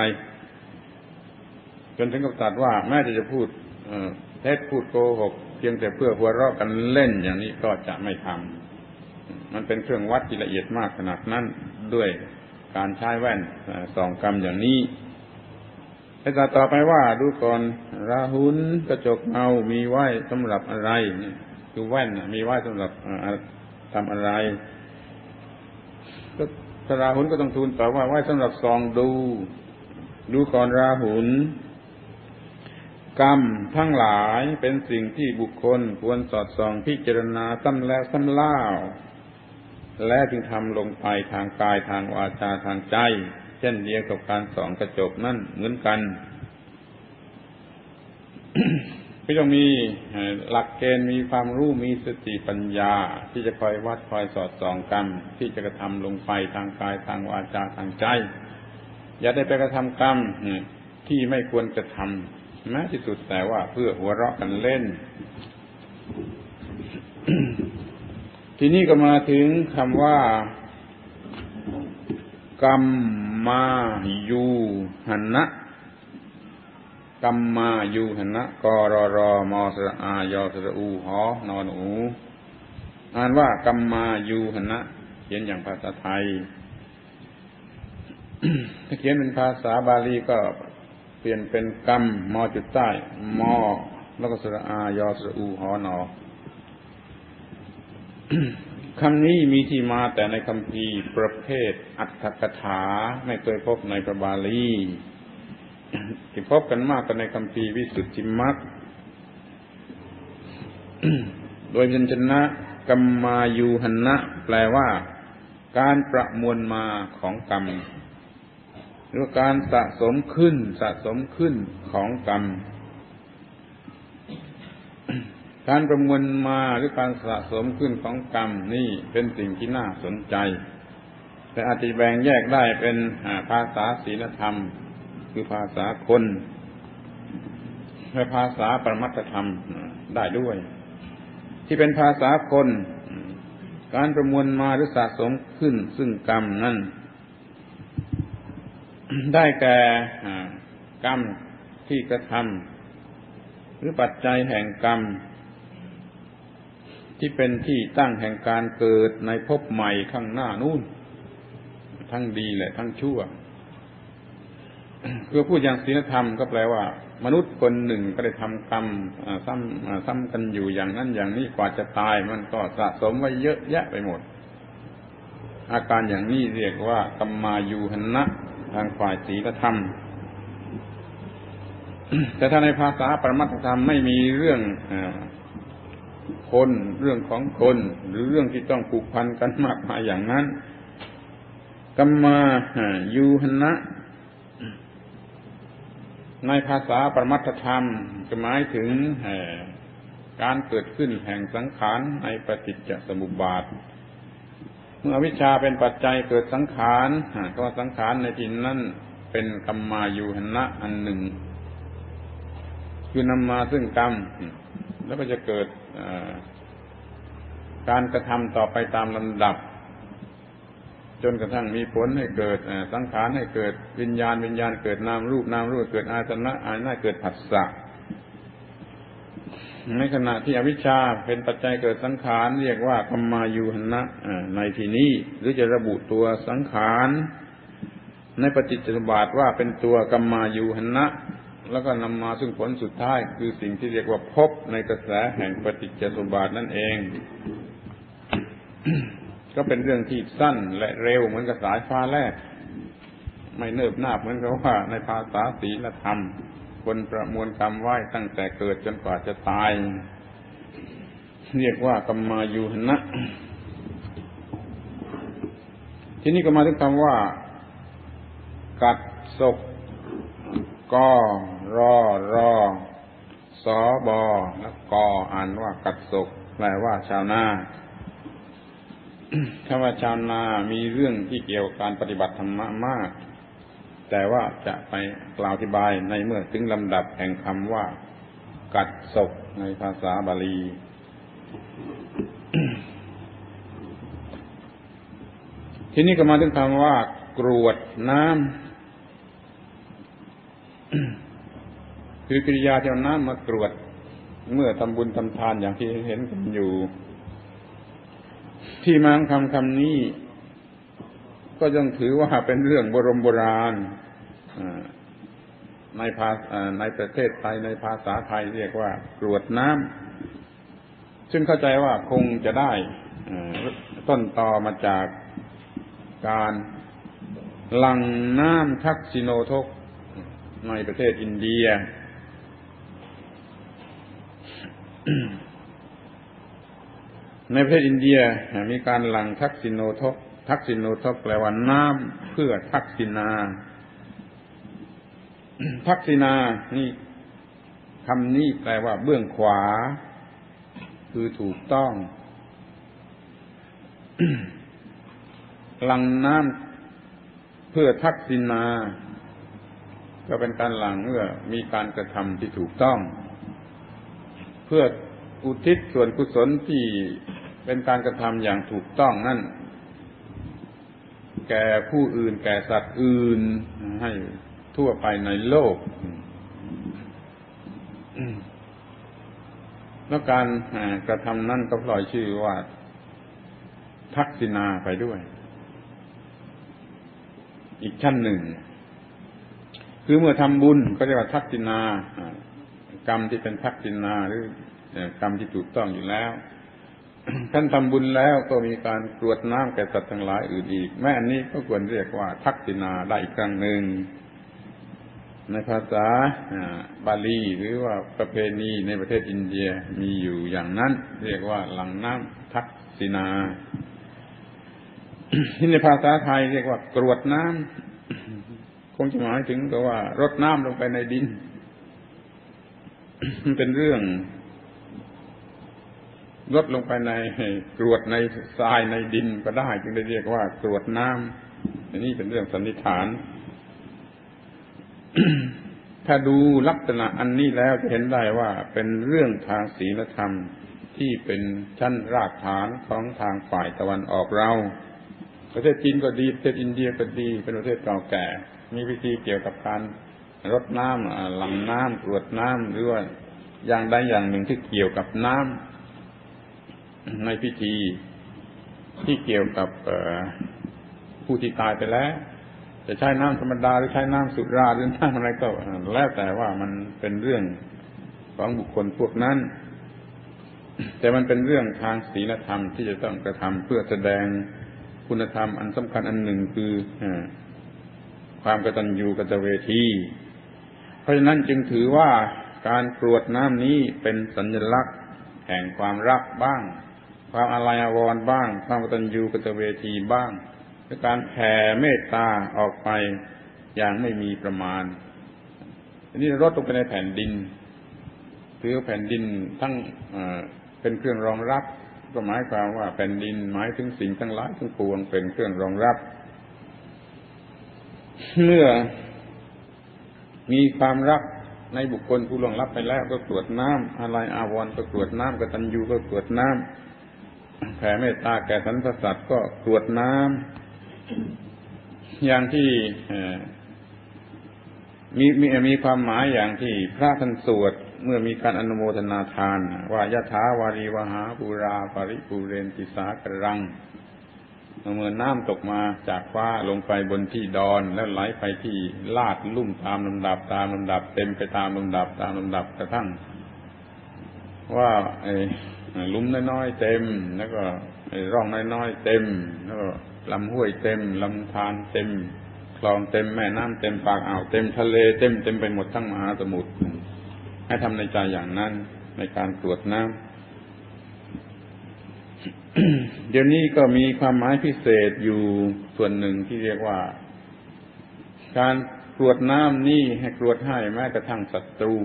จนถึงกับตัดว่าแม้จะพูดเท็จพูดโกหกเพียงแต่เพื่อหัวเราะกันเล่นอย่างนี้ก็จะไม่ทำมันเป็นเครื่องวัดที่ละเอียดมากขนาดนั้นด้วยการใช้แว่นส่องกรรมอย่างนี้แต่ต่อไปว่าดูก่อนราหุลกระจกเงามีไว้สำหรับอะไรคือแว่นมีไว้สำหรับทำอะไรพระราหุลก็ต้องทูลตอบว่าไว้สำหรับส่องดูก่อนราหุลกรรมทั้งหลายเป็นสิ่งที่บุคคลควรสอดส่องพิจารณาซ้ำแล้วซ้ำเล่าและจึงทำลงไปทางกายทางวาจาทางใจเช่นเดียวกับการส่องกระจกนั่นเหมือนกัน ก็ต้องมีหลักเกณฑ์มีความรู้มีสติปัญญาที่จะคอยวัดคอยสอดส่องกรรมที่จะกระทำลงไปทางกายทางวาจาทางใจอย่าได้ไปกระทำกรรมที่ไม่ควรจะทำแม้ที่สุดแต่ว่าเพื่อหัวเราะกันเล่น ทีนี้ก็มาถึงคำว่ากรรมมายูหนะกรรมมายูหนะกรรมสระอายสระอูหอนอนอูอ่านว่ากรรมมายูหนะเขียนอย่างภาษาไทย ถ้าเขียนเป็นภาษาบาลีก็เปลี่ยนเป็นกรรมมอจุดใต้มอแล้วก็สระอายสระอูหอนอ คำนี้มีที่มาแต่ในคำพีประเภทอัตถกถาไม่เคยพบในพระบาลีที่พบกันมากก็ในคำพีวิสุทธิมรรค โดยยัญชนะกรรมายูหนะแปลว่าการประมวลมาของกรรมหรือการสะสมขึ้นของกรรม การประมวลมาหรือการสะสมขึ้นของกรรมนี่เป็นสิ่งที่น่าสนใจแต่อาจจะแบ่งแยกได้เป็นภาษาศีลธรรมคือภาษาคนและภาษาปรมัตถธรรมได้ด้วยที่เป็นภาษาคนการประมวลมาหรือสะสมขึ้นซึ่งกรรมนั้นได้แก่กรรมที่กระทำหรือปัจจัยแห่งกรรมที่เป็นที่ตั้งแห่งการเกิดในภพใหม่ข้างหน้านู่นทั้งดีและทั้งชั่วคือพูดอย่างศีลธรรมก็แปลว่ามนุษย์คนหนึ่งก็ได้ทำกรรมซ้ำกันอยู่อย่างนั้นอย่างนี้กว่าจะตายมันก็สะสมไว้เยอะแยะไปหมดอาการอย่างนี้เรียกว่ากรรมายูหนะทางฝ่ายศีลธรรมแต่ถ้าในภาษาปรมัตถธรรมไม่มีเรื่องคนเรื่องของคนหรือเรื่องที่ต้องผูกพันกันมากมายอย่างนั้นกรรมายูหนะในภาษาปรมัตถธรรมหมายถึงการเกิดขึ้นแห่งสังขารในปฏิจจสมุปบาทเมื่ออวิชชาเป็นปัจจัยเกิดสังขารก็สังขารในที่นั้นเป็นกรรมายูหนะอันหนึ่งคือนำมาซึ่งกรรมแล้วก็จะเกิดการกระทำต่อไปตามลำดับจนกระทั่งมีผลให้เกิดสังขารให้เกิดวิญญาณเกิดนามรูปนามรูปเกิดอาสนะอาสนะเกิดผัสสะในขณะที่อวิชชาเป็นปัจจัยเกิดสังขารเรียกว่ากรรมายูหนะในที่นี้หรือจะระบุตัวสังขารในปฏิจจสมุปบาทว่าเป็นตัวกรรมายูหนะแล้วก็นำมาซึ่งผลสุดท้ายคือสิ่งที่เรียกว่าภพในกระแสแห่งปฏิจจสมุปบาทนั่นเอง ก็เป็นเรื่องที่สั้นและเร็วเหมือนกับสายฟ้าแลบไม่เนิบหน้าเหมือนกับว่าในภาษาศีลธรรมคนประมวลกรรมไว้ตั้งแต่เกิดจนกว่าจะตายเรียกว่ากรรมายูหนะที่นี้ก็มาถึงคำว่ากัดศกกอรอรอสอบอและกออ่านว่ากัดศกแปลว่าชาวนาคำว่าชาวนามีเรื่องที่เกี่ยวกับการปฏิบัติธรรมะมากแต่ว่าจะไปกล่าวอธิบายในเมื่อถึงลำดับแห่งคำว่ากัดศกในภาษาบาลี ทีนี้ก็มาถึงคำว่ากรวดน้ำ คือกิริยาที่เอาน้ำมากรวดเมื่อทำบุญทำทานอย่างที่เห็นกันอยู่ที่มาของคำนี้ก็ยังถือว่าเป็นเรื่องโบราณในประเทศไทยในภาษาไทยเรียกว่ากรวดน้ำซึ่งเข้าใจว่าคงจะได้ต้นตอมาจากการหลั่งน้ำทักษิโณทกในประเทศอินเดีย ในประเทศอินเดียมีการหลั่งทักษิโณทกแปลว่าน้ำเพื่อทักษิณาทักษิณานี่คำนี้แปลว่าเบื้องขวาคือถูกต้อง หลั่งน้ำเพื่อทักษิณาก็เป็นการหลั่งเมื่อมีการกระทำที่ถูกต้องเพื่ออุทิศส่วนกุศลที่เป็นการกระทำอย่างถูกต้องนั่นแก่ผู้อื่นแก่สัตว์อื่นให้ทั่วไปในโลกแล้วการกระทำนั่นก็ปล่อยชื่อว่าทักษิณาไปด้วยอีกชั้นหนึ่งคือเมื่อทำบุญก็เรียกว่าทักษิณากรรมที่เป็นทักษิณาหรือกรรมที่ถูกต้องอยู่แล้วท่านทำบุญแล้วก็มีการกรวดน้ำแก่สัตว์ทั้งหลายอื่นอีกแม้อันนี้ก็ควรเรียกว่าทักษิณาได้อีกครั้งหนึ่งในภาษาบาลีหรือว่าประเพณีในประเทศอินเดียมีอยู่อย่างนั้นเรียกว่าหลั่งน้ำทักษิณาที่ในภาษาไทยเรียกว่ากรวดน้ำคงจะหมายถึงกับว่ารดน้ำลงไปในดิน เป็นเรื่อง ลดลงไปในกรวดในทรายในดินก็ได้จึงได้เรียกว่ากรวดน้ำอันนี้เป็นเรื่องสันนิษฐาน ถ้าดูลักษณะอันนี้แล้วจะเห็นได้ว่าเป็นเรื่องทางศีลธรรมที่เป็นชั้นรากฐานของทางฝ่ายตะวันออกเราประเทศจีนก็ดีประเทศอินเดียก็ดีเป็นประเทศเก่าแก่มีวิธีเกี่ยวกับการรดน้ำหลั่งน้ำกรวดน้ำหรือว่าอย่างใดอย่างหนึ่งที่เกี่ยวกับน้ำในพิธีที่เกี่ยวกับผู้ที่ตายไปแล้วจะใช้น้ำธรรมดาหรือใช้น้ำสุราหรือน้ำอะไรก็แล้วแต่ว่ามันเป็นเรื่องของบุคคลพวกนั้นแต่มันเป็นเรื่องทางศีลธรรมที่จะต้องกระทำเพื่อแสดงคุณธรรมอันสำคัญอันหนึ่งคือความกตัญญูกตเวทีเพราะฉะนั้นจึงถือว่าการกรวดน้ำนี้เป็นสัญลักษณ์แห่งความรักบ้างความอาลัยอาวรณ์บ้างความกตัญญูกตเวทีบ้างและการแผ่เมตตาออกไปอย่างไม่มีประมาณอันนี้รดลงไปในแผ่นดินถือแผ่นดินทั้งเป็นเครื่องรองรับก็หมายความว่าแผ่นดินหมายถึงสิ่งทั้งหลายทั้งปวงเป็นเครื่องรองรับเมื่อมีความรักในบุคคลผู้ล่วงลับไปแล้วก็กรวดน้ำอาลัยอาวรณ์ก็กรวดน้ำกตัญญูก็กรวดน้ำแผ่เมตตาแก่สรรพสัตว์ก็กรวดน้ำอย่างที่มีความหมายอย่างที่พระท่านสวดเมื่อมีการอนุโมทนาทานว่ายะถาวารีวหาปุราปริปุเรนติสากรังเมื่อน้ำตกมาจากฟ้าลงไปบนที่ดอนแล้วไหลไปที่ลาดลุ่มตามลำดับตามลำดับเต็มไปตามลำดับตามลำดับกระทั่งว่าลุ่มน้อยๆเต็มแล้วก็ร่องน้อยๆเต็มแล้วก็ลำห้วยเต็มลำธารเต็มคลองเต็มแม่น้ำเต็มปากอ่าวเต็มทะเลเต็มไปหมดทั้งมหาสมุทรให้ทำในใจอย่างนั้นในการกรวดน้ำเดี๋ยวนี้ก็มีความหมายพิเศษอยู่ส่วนหนึ่งที่เรียกว่าการกรวดน้ำนี่ให้กรวดให้แม้กระทั่งศัตรู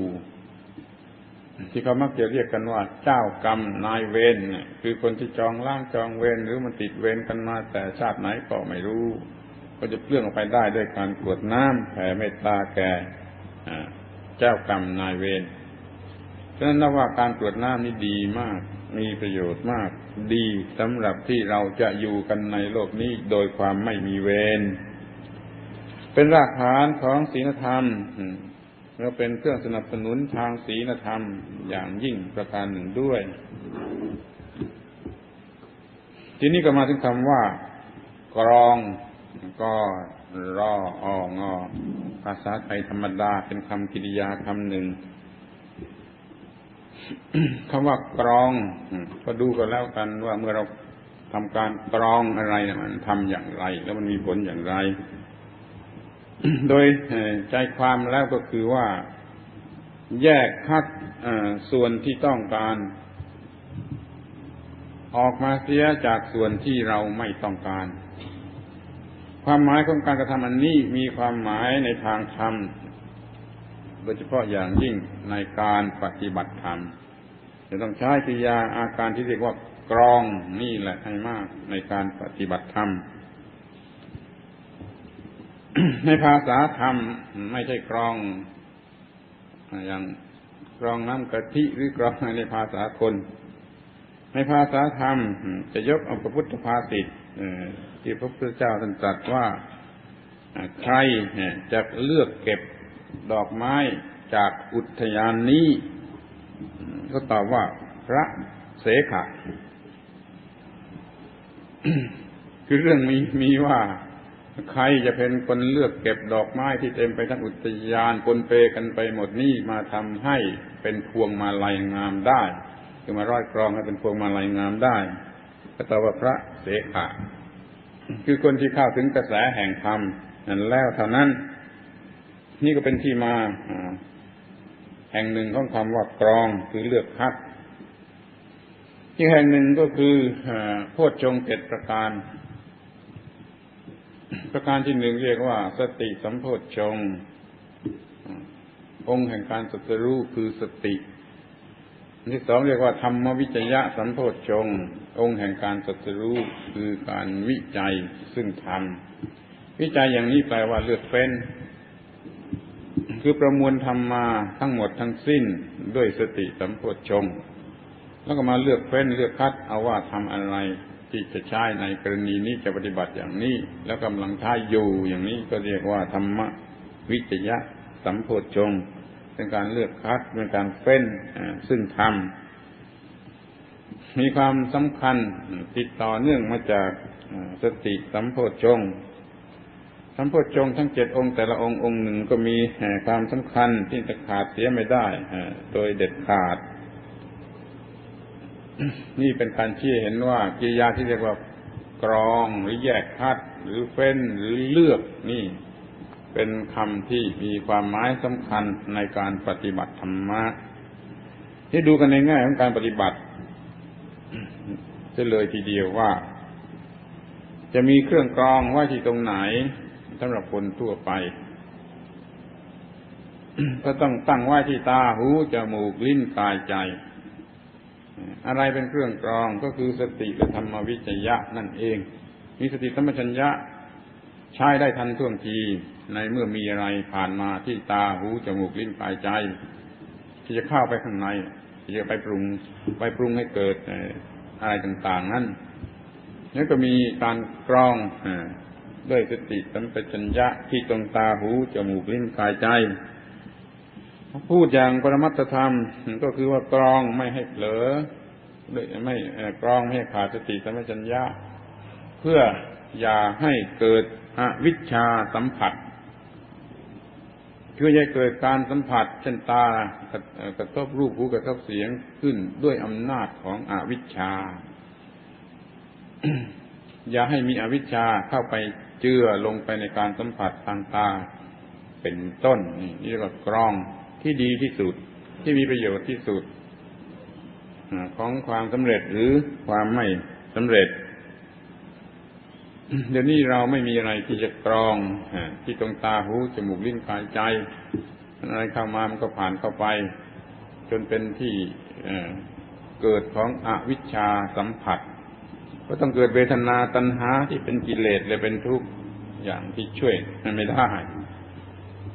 ที่เขามักจะเรียกกันว่าเจ้ากรรมนายเวรคือคนที่จองล่างจองเวรหรือมันติดเวรกันมาแต่ชาติไหนก็ไม่รู้ก็จะเปลื้องออกไปได้ด้วยการกรวดน้ำแผ่เมตตาแก่เจ้ากรรมนายเวรฉะนั้นนับว่าการกรวดน้ำนี่ดีมากมีประโยชน์มากดีสำหรับที่เราจะอยู่กันในโลกนี้โดยความไม่มีเวรเป็นรากฐานของศีลธรรมและเป็นเครื่องสนับสนุนทางศีลธรรมอย่างยิ่งประการหนึ่งด้วยทีนี้ก็มาถึงคำว่ากรองก็รอองอภาษาไทยธรรมดาเป็นคำกริยาคำหนึ่งคำว่ากรองก็ดูกันแล้วกันว่าเมื่อเราทำการกรองอะไรมันทำอย่างไรแล้วมันมีผลอย่างไร โดยใจความแล้วก็คือว่าแยกคัดส่วนที่ต้องการออกมาเสียจากส่วนที่เราไม่ต้องการความหมายของการกระทำอันนี้มีความหมายในทางธรรมโดยเฉพาะอย่างยิ่งในการปฏิบัติธรรมจะต้องใช้กิริยาอาการที่เรียกว่ากรองนี่แหละให้มากในการปฏิบัติธรรม ในภาษาธรรมไม่ใช่กรองอย่างกรองน้ำกะทิหรือกรองในภาษาคนในภาษาธรรมจะยกเอาพระพุทธภาษิตที่พระพุทธเจ้าท่านตรัสว่าใครจะเลือกเก็บดอกไม้จากอุทยานนี้ก็ตอบว่าพระเสขะ คือเรื่องมีว่าใครจะเป็นคนเลือกเก็บดอกไม้ที่เต็มไปทั้งอุทยานปนเปกันไปหมดนี้มาทำให้เป็นพวงมาลัยงามได้คือมาร้อยกรองให้เป็นพวงมาลัยงามได้ก็ตอบว่าพระเสขะ คือคนที่เข้าถึงกระแสแห่งธรรมนั้นแล้วเท่านั้นนี่ก็เป็นที่มาแห่งหนึ่งของคำว่ากรองคือเลือกคัดที่แห่งหนึ่งก็คือโพชฌงค์7ประการประการที่หนึ่งเรียกว่าสติสัมโพชฌงค์องค์แห่งการตรัสรู้คือสติ ที่สองเรียกว่าธรรมวิจยะสัมโพชฌงค์องค์แห่งการตรัสรู้คือการวิจัยซึ่งธรรมวิจัยอย่างนี้แปลว่าเลือกเฟ้นคือประมวลธรรมมาทั้งหมดทั้งสิ้นด้วยสติสัมโพชฌงค์แล้วก็มาเลือกเฟ้นเลือกคัดเอาว่าทำอะไรที่จะใช้ในกรณีนี้จะปฏิบัติอย่างนี้แล้วกำลังใช้อยู่อย่างนี้ก็เรียกว่าธรรมวิจยะสัมโพชฌงค์เป็นการเลือกคัดเป็นการเฟ้นซึ่งธรรมมีความสำคัญติดต่อเนื่องมาจากสติสัมโพชฌงค์สัมโพชฌงค์ทั้งเจ็ดองค์แต่ละองค์องค์หนึ่งก็มีความสำคัญที่จะขาดเสียไม่ได้โดยเด็ดขาดนี่เป็นการชี้เห็นว่ากิริยาที่เรียกว่ากรองหรือแยกคัดหรือเฟ้นหรือเลือกนี่เป็นคำที่มีความหมายสำคัญในการปฏิบัติธรรมะที่ดูกันในแง่ของการปฏิบัติจะเลยทีเดียวว่าจะมีเครื่องกรองไว้ที่ตรงไหนสำหรับคนทั่วไปก็ต้องตั้งไว้ที่ตาหูจมูกลิ้นกายใจอะไรเป็นเครื่องกรองก็คือสติและธรรมวิจยะนั่นเองมีสติสัมปชัญญะใช้ได้ทันท่วงทีในเมื่อมีอะไรผ่านมาที่ตาหูจมูกลิ้นกายใจที่จะเข้าไปข้างในที่จะไปปรุงให้เกิดอะไรต่างๆนั้นแล้วก็มีการกรองด้วยสติสัมปชัญญะที่ตรงตาหูจมูกลิ้นกายใจพูดอย่างปรมัตถธรรมก็คือว่ากรองไม่ให้เผลอไม่กรองไม่ให้ขาดสติสัมปชัญญะเพื่ออย่าให้เกิดอวิชชาสัมผัสคืออย่าเกิดการสัมผัสเช่นตากระทบรูปหูกระทบเสียงขึ้นด้วยอำนาจของอวิชชา อย่าให้มีอวิชชาเข้าไปเจือลงไปในการสัมผัสทางตาเป็นต้นนี่เรียกว่ากรองที่ดีที่สุดที่มีประโยชน์ที่สุดของความสำเร็จหรือความไม่สำเร็จเดี๋ยวนี้เราไม่มีอะไรที่จะกรองที่ตรงตาหูจมูกลิ้นกายใจอะไรเข้ามามันก็ผ่านเข้าไปจนเป็นที่เกิดของอวิชชาสัมผัสก็ต้องเกิดเวทนาตัณหาที่เป็นกิเลสและเป็นทุกข์อย่างที่ช่วยมันไม่ได้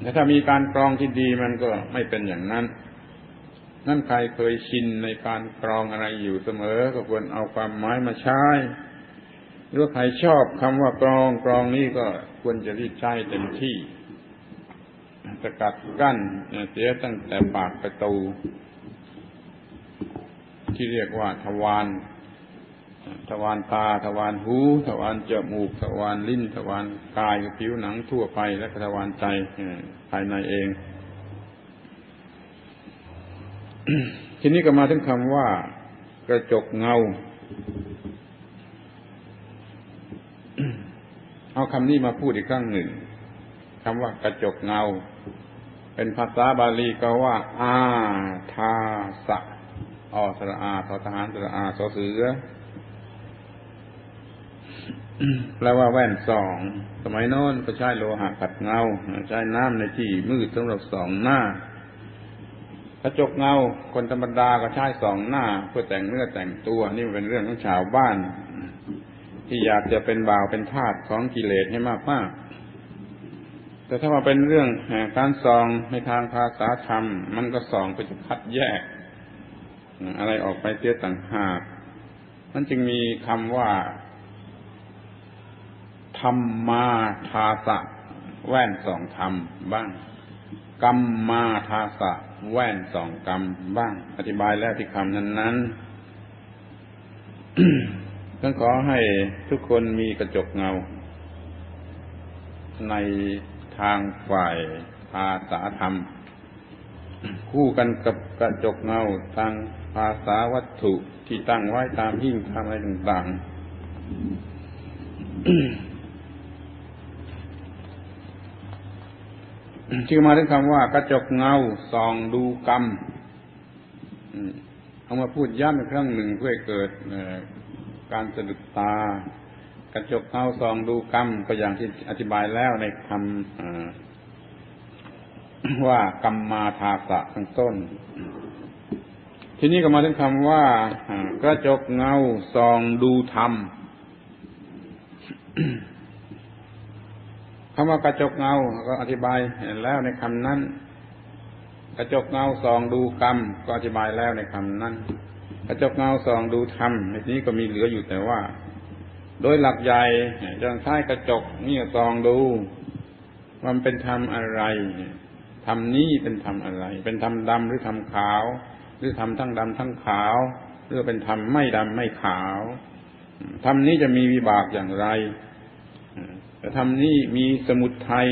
แต่ถ้ามีการกรองที่ดีมันก็ไม่เป็นอย่างนั้นนั่นใครเคยชินในการกรองอะไรอยู่เสมอก็ควรเอาความหมายมาใช้หรือใครชอบคำว่ากรองกรองนี้ก็ควรจะรีบใช้เต็มที่สกัดกั้นเสียตั้งแต่ปากประตูที่เรียกว่าทวารตาทวารหูทวารจมูกทวารลิ้นทวารกายผิวหนังทั่วไปและทวารใจภายในเอง ทีนี้ก็มาถึงคำว่ากระจกเงาเอาคำนี้มาพูดอีกครั้งหนึ่งคำว่ากระจกเงาเป็นภาษาบาลีก็ว่าอาทาสะอสระอาทอทหารสระอาสอเสือแปลว่าแว่นส่องสมัยโน้นก็ใช้โลหะขัดเงาใช้น้ำในที่มืดสำหรับส่องหน้ากระจกเงาคนธรรมดาก็ใช้ส่องหน้าเพื่อแต่งเนื้อแต่งตัวนี่มันเป็นเรื่องของชาวบ้านที่อยากจะเป็นบ่าวเป็นทาสของกิเลสให้มากๆแต่ถ้าว่าเป็นเรื่องการส่องในทางภาษาธรรมมันก็ส่องไปจะคัดแยกอะไรออกไปเสียต่างหากนั่นจึงมีคำว่าธรรมาทาสะแว่นส่องธรรมบ้างกัมมาทาสะแว่นส่องกรรมบ้างอธิบายแล้วที่คำนั้นๆ ต้องขอให้ทุกคนมีกระจกเงาในทางฝ่ายภาษาธรรมคู่กันกับกระจกเงาทางภาษาวัตถุที่ตั้งไว้ตามหิ้งตามอะไรต่างๆชื่อมาถึงคำว่ากระจกเงาส่องดูกรรมเอามาพูดย้ำอีกครั้งหนึ่งเพื่อเกิดการสะดุดตากระจกเงาส่องดูกรรมก็อย่างที่อธิบายแล้วในคำว่ากรรมมาทาสะข้างต้น ทีนี้ก็มาถึงคำว่ากระจกเงาส่องดูธรรม คำว่ากระจกเงาก็อธิบายแล้วในคำนั้นกระจกเงาส่องดูกรรมก็อธิบายแล้วในคำนั้นกระจกเงาส่องดูธรรมในที่นี้ก็มีเหลืออยู่แต่ว่าโดยหลักใหญ่จนท้ายกระจกนี่ส่องดูมันเป็นธรรมอะไรธรรมนี้เป็นธรรมอะไรเป็นธรรมดำหรือธรรมขาวหรือธรรมทั้งดำทั้งขาวหรือเป็นธรรมไม่ดำไม่ขาวธรรมนี้จะมีวิบากอย่างไรธรรมนี้มีสมุทัย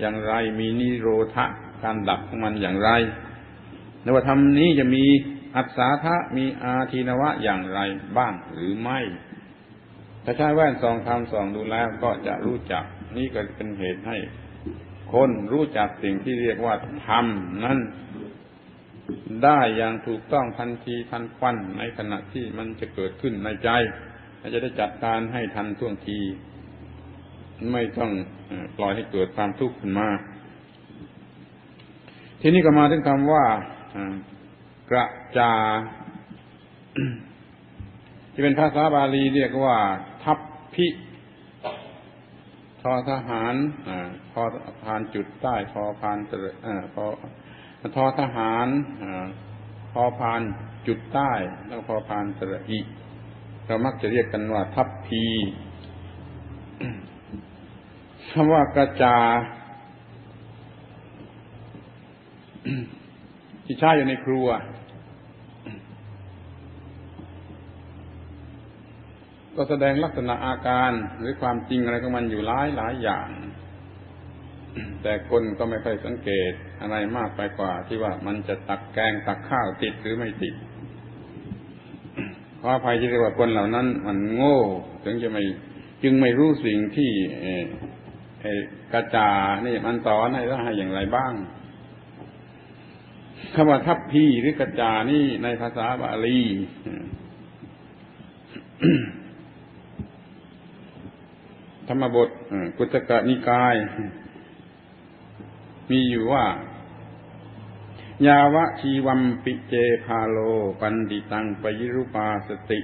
อย่างไรมีนิโรธะการดับของมันอย่างไรและว่าธรรมนี้จะมีอัสสาทะมีอาทินวะอย่างไรบ้างหรือไม่ถ้าใช้แว่นส่องธรรมส่องดูแล้วก็จะรู้จักนี่ก็เป็นเหตุให้คนรู้จักสิ่งที่เรียกว่าธรรมนั้นได้อย่างถูกต้องทันทีทันควันในขณะที่มันจะเกิดขึ้นในใจและจะได้จัดการให้ทันท่วงทีไม่ต้องปล่อยให้เกิดความทุกข์ขึ้นมาทีนี้ก็มาถึงคำว่ากระจา ที่เป็นภาษาบาลีเรียกว่าทัพพิทอทหารทอพานจุดใต้ทอพานเตะทอทหารพอพานจุดใต้แล้วพอพานสระอีเรามักจะเรียกกันว่าทัพพีคำว่ากระจาที่ใช้อยู่ในครัวก็แสดงลักษณะอาการหรือความจริงอะไรของมันอยู่หลายอย่างแต่คนก็ไม่ค่อยสังเกตอะไรมากไปกว่าที่ว่ามันจะตักแกงตักข้าวติดหรือไม่ติดขออภัยที่เรียกว่าคนเหล่านั้นมันโง่จึงไม่รู้สิ่งที่กระจานี่มันสอนให้ละให้อย่างไรบ้างคำว่าทัพพีหรือกระจานี่ในภาษาบาลีธรรมบทกุตกนิกายมีอยู่ว่ายาวะชีวัมปิเจพาโลปันดิตังปยิรุปาสติ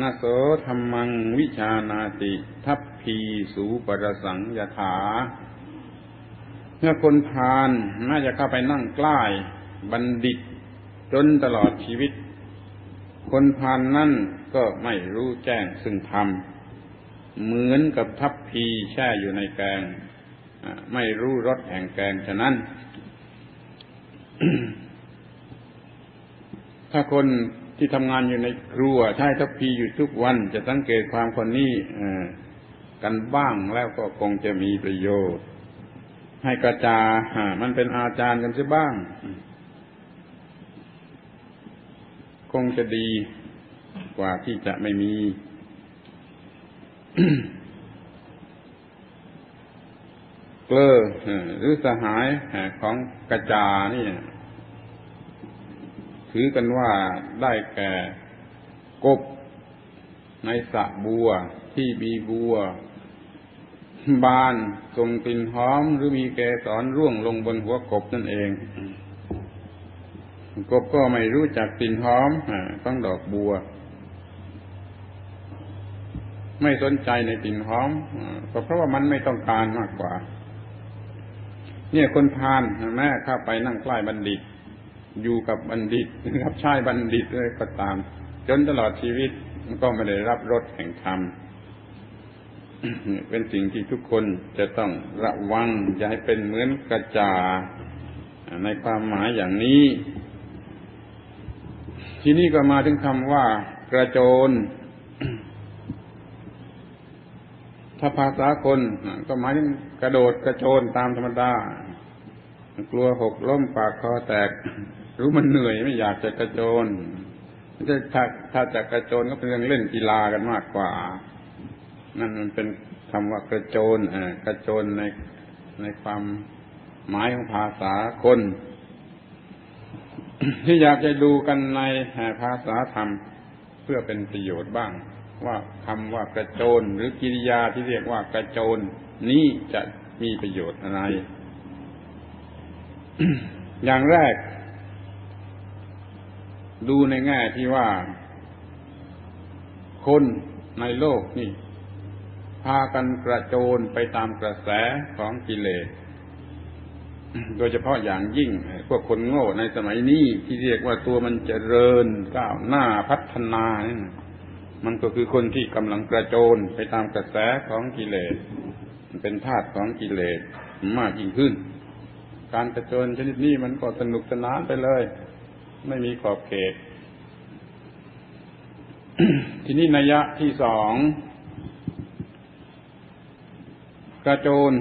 นาโสธรรมังวิชานาติทัพพีสูปรสังยถาเมื่อคนพาลน่าจะเข้าไปนั่งใกล้บัณฑิตจนตลอดชีวิตคนพาลนั่นก็ไม่รู้แจ้งซึ่งธรรมเหมือนกับทัพพีแช่อยู่ในแกงไม่รู้รสแห่งแกงฉะนั้น ถ้าคนที่ทำงานอยู่ในครัวใช้ทัพพีอยู่ทุกวันจะสังเกตความคนนี้กันบ้างแล้วก็คงจะมีประโยชน์ให้กระจามันเป็นอาจารย์กันซะบ้างคงจะดีกว่าที่จะไม่มี เกลอหรือสหายของกระจานี่ถือกันว่าได้แก่กบในสระบัวที่มีบัวบานส่งกลิ่นหอมหรือมีเกสรร่วงลงบนหัวกบนั่นเองกบก็ไม่รู้จักกลิ่นหอมของดอกบัวไม่สนใจในกลิ่นหอมก็เพราะว่ามันไม่ต้องการมากกว่าเนี่ยคนพาลแม่เข้าไปนั่งใกล้บัณฑิตอยู่กับบัณฑิตรับใช้บัณฑิตเลยก็ตามจนตลอดชีวิตมันก็ไม่ได้รับรสแห่งธรรมเป็นสิ่งที่ทุกคนจะต้องระวังอย่าให้เป็นเหมือนกระจาในความหมายอย่างนี้ทีนี้ก็มาถึงคำว่ากระโจนถ้าภาษาคนก็หมายถึงกระโดดกระโจนตามธรรมดากลัวหกล้มปากคอแตกรู้มันเหนื่อยไม่อยากจะกระโจนถ้าจะกระโจนก็เป็นเรื่องเล่นกีฬากันมากกว่านั่นมันเป็นคำว่ากระโจนกระโจนในความหมายของภาษาคน ที่อยากจะดูกันในภาษาธรรมเพื่อเป็นประโยชน์บ้างว่าคำว่ากระโจนหรือกิริยาที่เรียกว่ากระโจนนี้จะมีประโยชน์อะไร อย่างแรก ดูในแง่ที่ว่าคนในโลกนี่พากันกระโจนไปตามกระแสของกิเลสโดยเฉพาะอย่างยิ่งพวกคนโง่ในสมัยนี้ที่เรียกว่าตัวมันเจริญก้าวหน้าพัฒนานี่มันก็คือคนที่กำลังกระโจนไปตามกระแสของกิเลสมันเป็นธาตุของกิเลสมากยิ่งขึ้นการกระโจนชนิดนี้มันก็สนุกสนานไปเลยไม่มีขอบเขต ทีนี้นัยยะที่สองกระโจน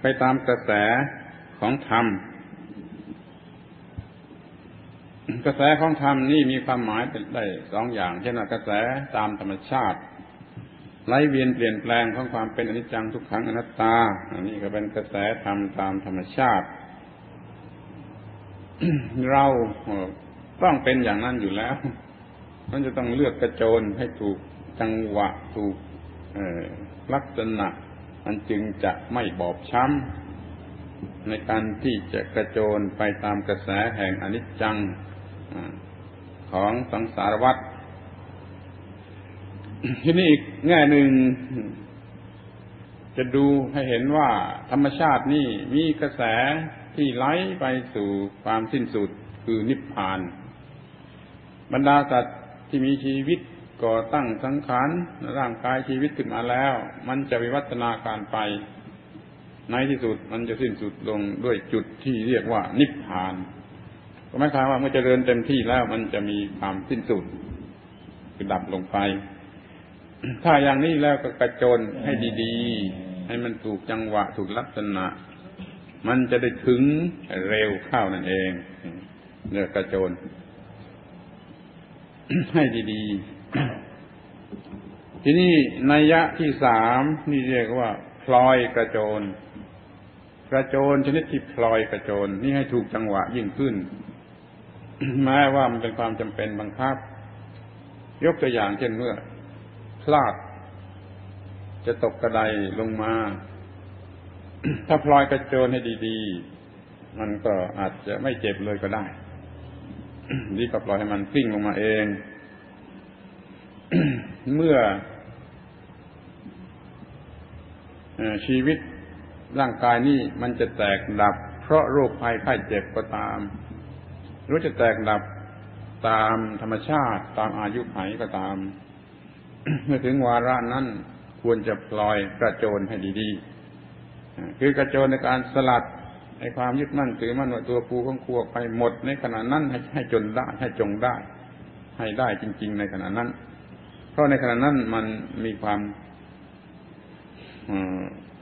ไปตามกระแสของธรรมกระแสของธรรมนี่มีความหมายเป็นได้สองอย่างเช่นกระแสตามธรรมชาติไหลเวียนเปลี่ยนแปลงของความเป็นอนิจจังทุกขังอนัตตาอันนี้ก็เป็นกระแสธรรมตามธรรมชาติ เราต้องเป็นอย่างนั้นอยู่แล้วมันจะต้องเลือกกระโจนให้ถูกจังหวะถูกลักษณะมันจึงจะไม่บอบช้ำในการที่จะกระโจนไปตามกระแสแห่งอนิจจังของสังสารวัฏที่นี่อีกแง่หนึ่งจะดูให้เห็นว่าธรรมชาตินี่มีกระแสที่ไหลไปสู่ความสิ้นสุดคือนิพพานบรรดาสัตว์ที่มีชีวิตก่อตั้งสังขารร่างกายชีวิตขึ้นมาแล้วมันจะวิวัฒนาการไปในที่สุดมันจะสิ้นสุดลงด้วยจุดที่เรียกว่านิพพานก็หมายความว่าเมื่อเจริญเต็มที่แล้วมันจะมีความสิ้นสุดคือดับลงไปถ้าอย่างนี้แล้วก็กระโจนให้ดีๆให้มันถูกจังหวะถูกลักษณะมันจะได้ถึงเร็วเข้านั่นเองเลือกกระโจนให้ดีๆที่นี่นัยยะที่สามนี่เรียกว่าพลอยกระโจนกระโจนชนิดที่พลอยกระโจนนี่ให้ถูกจังหวะยิ่งขึ้นแม้ว่ามันเป็นความจำเป็นบังคับยกตัวอย่างเช่นเมื่อพลาดจะตกกระไดลงมาถ้าพลอยกระโจนให้ดีๆมันก็อาจจะไม่เจ็บเลยก็ได้นี่ก็ปล่อยให้มันกลิ้งลงมาเองเมื่อชีวิตร่างกายนี้มันจะแตกดับเพราะโรคภัยไข้เจ็บก็ตามหรือจะแตกดับตามธรรมชาติตามอายุขัยก็ตาม เมื่อถึงวาระนั้นควรจะปล่อยกระโจนให้ดีๆคือกระโจนในการสลัดในความยึดมั่นถือมั่นว่าตัวกูของกูไปหมดในขณะนั้นให้จนได้ให้จงได้ให้ได้จริงๆในขณะนั้นเพราะในขณะนั้นมันมีความ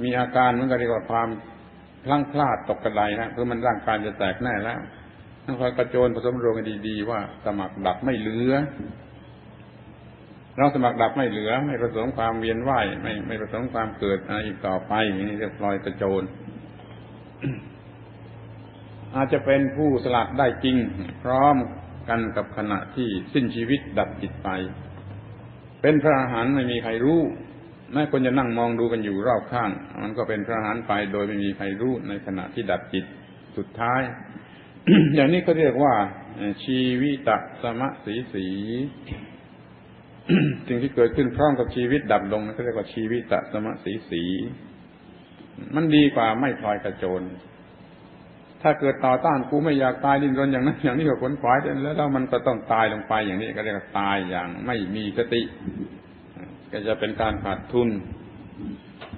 มีอาการเหมือนกันเรียกว่าความพลั้งพลาดตกกระไดนะคือมันร่างกายจะแตกแน่แล้วต้องคอยกระโจนผสมโรงกันดีๆว่าสมัครดับไม่เหลือเราสมัครดับไม่เหลือไม่ผสมความเวียนว่ายไม่ผสมความเกิดอะไรอีกต่อไปนี่เรียกปล่อยกระโจน อาจจะเป็นผู้สลัดได้จริงพร้อมกันกับขณะที่สิ้นชีวิตดับจิตไปเป็นพระอรหันต์ไม่มีใครรู้แม้คนจะนั่งมองดูกันอยู่รอบข้างมันก็เป็นพระอรหันต์ไปโดยไม่มีใครรู้ในขณะที่ดับจิตสุดท้าย อย่างนี้ก็เรียกว่าชีวิตะสมะสีสี สิ่งที่เกิดขึ้นพร้อมกับชีวิตดับลงนั่นก็เรียกว่าชีวิตะสมะสีสีมันดีกว่าไม่พลอยกระโจนถ้าเกิดต่อต้านกูไม่อยากตายดิ้นรนอย่างนั้นอย่างนี้ก็ขนขวายแล้วมันก็ต้องตายลงไปอย่างนี้ก็เรียกว่าตายอย่างไม่มีสติก็จะเป็นการขาดทุน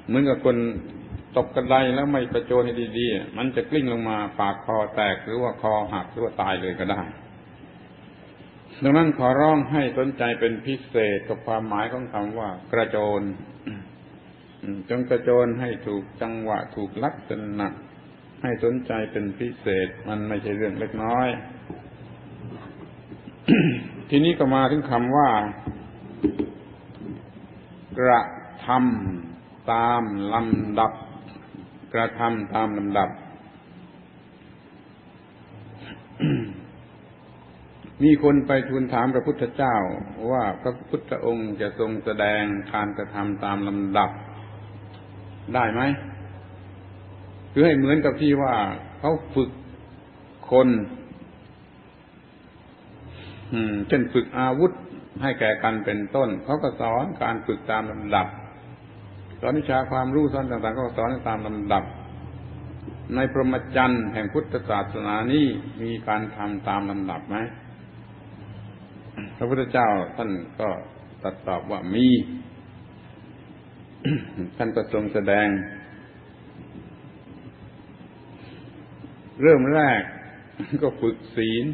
เหมือนกับคนตกกระไดแล้วไม่กระโจนให้ดีๆมันจะกลิ้งลงมาปากคอแตกหรือว่าคอหักหรือว่าตายเลยก็ได้ดังนั้นขอร้องให้สนใจเป็นพิเศษกับความหมายของคำว่ากระโจนจงกระโจนให้ถูกจังหวะถูกลักษณะให้สนใจเป็นพิเศษมันไม่ใช่เรื่องเล็กน้อย ทีนี้ก็มาถึงคำว่ากระทำตามลำดับกระทำตามลำดับ มีคนไปทูลถามพระพุทธเจ้าว่าพระพุทธองค์จะทรงแสดงการกระทำตามลำดับได้ไหมคือให้เหมือนกับที่ว่าเขาฝึกคน เช่นฝึกอาวุธให้แก่กันเป็นต้นเขาก็สอนการฝึกตามลำดับสอนวิชาความรู้สอนต่างๆเขาก็สอนตามลำดับในพรหมจรรย์แห่งพุทธศาสนานี้มีการทำตามลำดับไหมพระพุทธเจ้าท่านก็ตรัสตอบว่ามี ท่านก็ทรงแสดงเริ่มแรกก็ฝึกศีล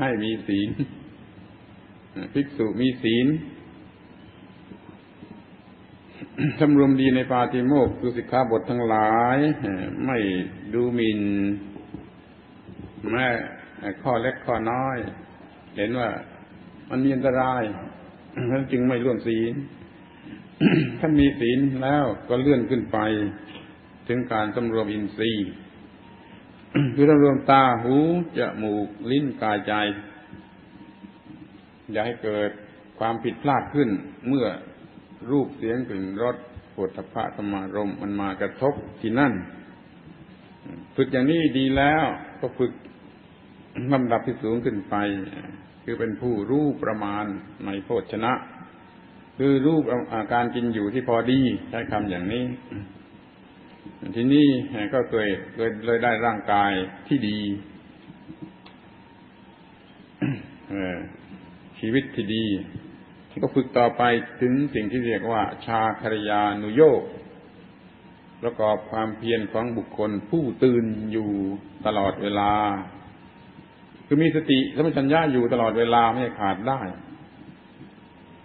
ให้มีศีลภิกษุมีศีลสำรวมดีในปาติโมกข์คือสิกขาบททั้งหลายไม่ดูหมิ่นแม้ข้อเล็กข้อน้อยเห็นว่ามันมีอันตรายท่านจึงไม่ล่วงศีล ท่านมีศีลแล้วก็เลื่อนขึ้นไปถึงการสำรวมอินทรีย์คือสำรวมตาหูจมูกลิ้นกายใจอย่าให้เกิดความผิดพลาดขึ้นเมื่อรูปเสียงกลิ่นรสโผฏฐัพพะธรรมารมณ์มันมากระทบที่นั่นฝึกอย่างนี้ดีแล้วก็ฝึกลำดับที่สูงขึ้นไปคือเป็นผู้รู้ประมาณในโภชนะคือรู้การกินอยู่ที่พอดีใช้คำอย่างนี้ที่นี่ก็เคยเลยได้ร่างกายที่ดีชีวิตที่ดีก็ฝึกต่อไปถึงสิ่งที่เรียกว่าชาคริยานุโยคประกอบความเพียรของบุคคลผู้ตื่นอยู่ตลอดเวลาคือมีสติสัมปชัญญะอยู่ตลอดเวลาไม่ขาดได้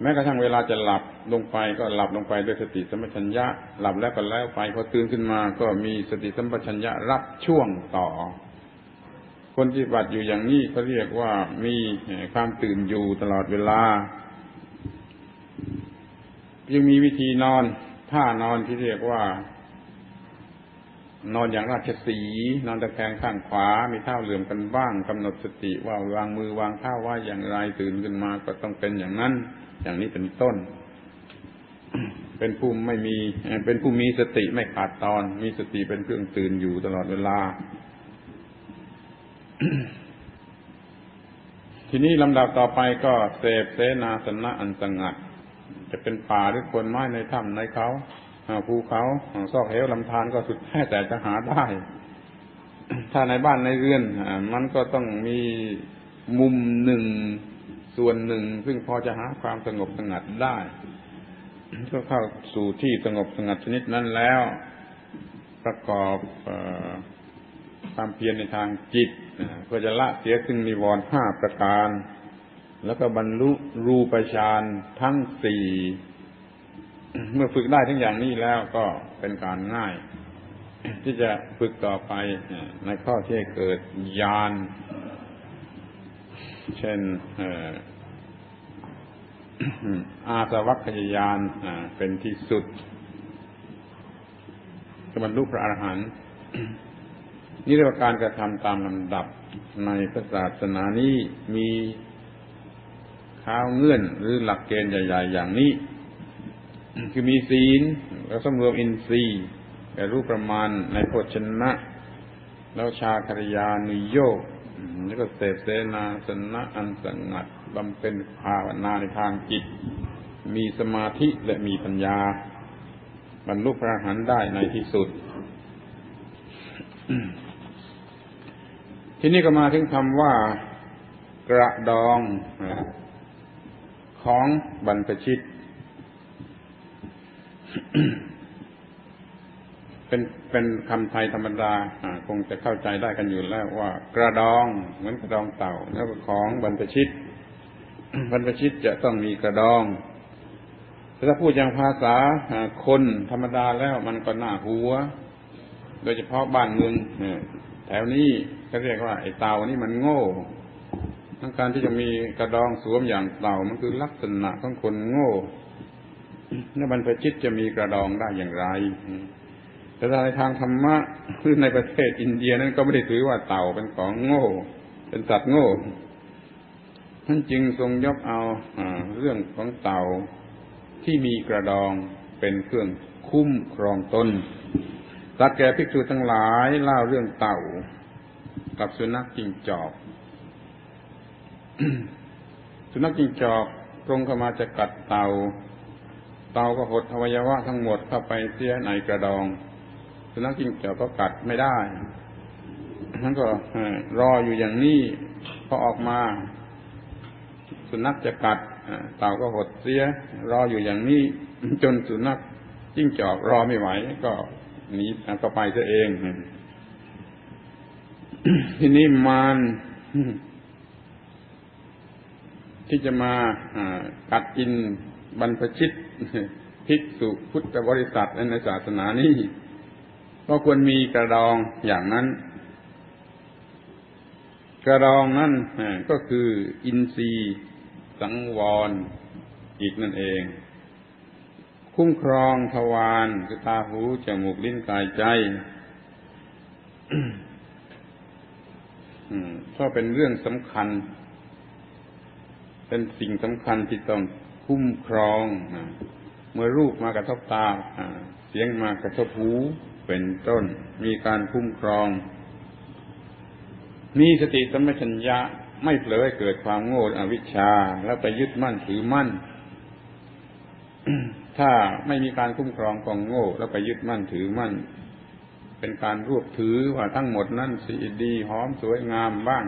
แม้กระทั่งเวลาจะหลับลงไปก็หลับลงไปด้วยสติสัมปชัญญะหลับแล้วก็แล้วไปพอตื่นขึ้นมาก็มีสติสัมปชัญญะรับช่วงต่อคนที่ปฏิบัติอยู่อย่างนี้เขาเรียกว่ามีความตื่นอยู่ตลอดเวลายังมีวิธีนอนท่านอนที่เรียกว่านอนอย่างราชสีนอนตะแคงข้างขวามีเท้าเหลื่อมกันบ้างกำหนดสติว่าวางมือวางเท้าว่าอย่างไรตื่นขึ้นมาก็ต้องเป็นอย่างนั้นอย่างนี้เป็นต้น เป็นผู้มีสติไม่ขาดตอนมีสติเป็นเครื่องตื่นอยู่ตลอดเวลา ทีนี้ลำดับต่อไปก็เสพเสนาสนะอันสงัดจะเป็นป่าหรือคนไม้ในถ้ำในเขาภูเขาซอกเหวลำธารก็สุดแท้แต่จะหาได้ถ้าในบ้านในเรือนมันก็ต้องมีมุมหนึ่งส่วนหนึ่งซึ่งพอจะหาความสงบสงัดได้ก็เข้าสู่ที่สงบสงัดชนิดนั้นแล้วประกอบความเพียรในทางจิตเพื่อจะละเสียซึ่งนิวรณ์ห้าประการแล้วก็บรรลุรูปฌานทั้งสี่เมื่อฝึกได้ทั้งอย่างนี้แล้วก็เป็นการง่ายที่จะฝึกต่อไปในข้อที่เกิดญาณเช่นอาสวัคคยญาณเป็นที่สุดจะบรรลุพระอรหันต์นี่เรียกว่าการกระทำตามลำดับในพระศาสนานี้มีข้าวเงื่อนหรือหลักเกณฑ์ใหญ่ๆอย่างนี้คือมีศีลแล้วสำรวมอินทรีย์แต่รู้ประมาณในโภชนะแล้วชาคริยานุโยคแล้วก็เสพเสนาสนะอันสงัดบำเพ็ญภาวนาในทางจิตมีสมาธิและมีปัญญาบรรลุพระอรหันต์ได้ในที่สุดที่นี่ก็มาถึงคำว่ากระดองของบรรพชิต เป็นคำไทยธรรมดาคงจะเข้าใจได้กันอยู่แล้วว่ากระดองเหมือนกระดองเต่าแล้วของบรรพชิต บรรพชิตจะต้องมีกระดองถ้าพูดอย่างภาษาคนธรรมดาแล้วมันก็หน้าหัวโดยเฉพาะบ้านเมืองแถวนี้เขาเรียกว่าไอ้เต่านี่มันโง่การที่จะมีกระดองสวมอย่างเต่ามันคือลักษณะของคนโง่และบรรพชิตจะมีกระดองได้อย่างไรแต่ในทางธรรมะคือในประเทศอินเดียนั้นก็ไม่ได้ถือว่าเต่าเป็นของโง่เป็นสัตว์โง่ท่านจึงทรงยกเอาเรื่องของเต่าที่มีกระดองเป็นเครื่องคุ้มครองตนตรัสแก่ภิกษุทั้งหลายเล่าเรื่องเต่ากับสุนัขจิ้งจอก สุนัขจิ้งจอกตรงเข้ามาจะกัดเต่าเต่าก็หดอวัยวะทั้งหมดเข้าไปเสียในกระดองสุนัขจิ้งจอกก็กัดไม่ได้นั้นก็รออยู่อย่างนี้พอออกมาสุนัขจะกัดเต่าก็หดเสียรออยู่อย่างนี้จนสุนัขจิ้งจอกรอไม่ไหวก็หนีก็ไปซะเองทีนี้มารที่จะมากัดกินบรรพชิตภิกษุพุทธบริษัทในศาสนานี้ก็ควรมีกระดองอย่างนั้นกระดองนั่นก็คืออินทรีย์สังวรอีกนั่นเองคุ้มครองทวารคือตาหูจมูกลิ้นกายใจก็เป็นเรื่องสำคัญเป็นสิ่งสำคัญที่ต้องคุ้มครองเมื่อรูปมากระทบตาเสียงมากระทบหูเป็นต้นมีการคุ้มครองมีสติสัมปชัญญะไม่เผลอให้เกิดความโง่อวิชชาแล้วไปยึดมั่นถือมั่น ถ้าไม่มีการคุ้มครองของโง่แล้วไปยึดมั่นถือมั่นเป็นการรวบถือว่าทั้งหมดนั้นสีดีหอมสวยงามบ้าง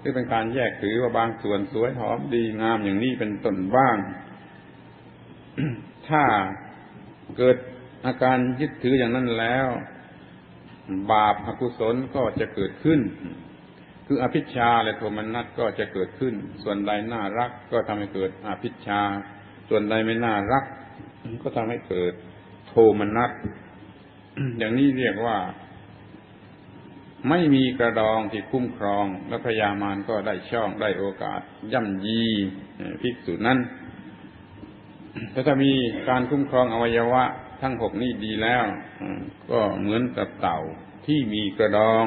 หรือเป็นการแยกถือว่าบางส่วนสวยหอมดีงามอย่างนี้เป็นต้นบ้าง ถ้าเกิดอาการยึดถืออย่างนั้นแล้วบาปอกุศลก็จะเกิดขึ้นคืออภิชฌาและโทมนัสก็จะเกิดขึ้นส่วนใดน่ารักก็ทำให้เกิดอภิชฌาส่วนใดไม่น่ารักก็ทำให้เกิดโทมนัส อย่างนี้เรียกว่าไม่มีกระดองที่คุ้มครองและพยามารก็ได้ช่องได้โอกาสย่ำยีภิกษุนั้นแต่ถ้ามีการคุ้มครองอวัยวะทั้งหกนี้ดีแล้วก็เหมือนกับเต่าที่มีกระดอง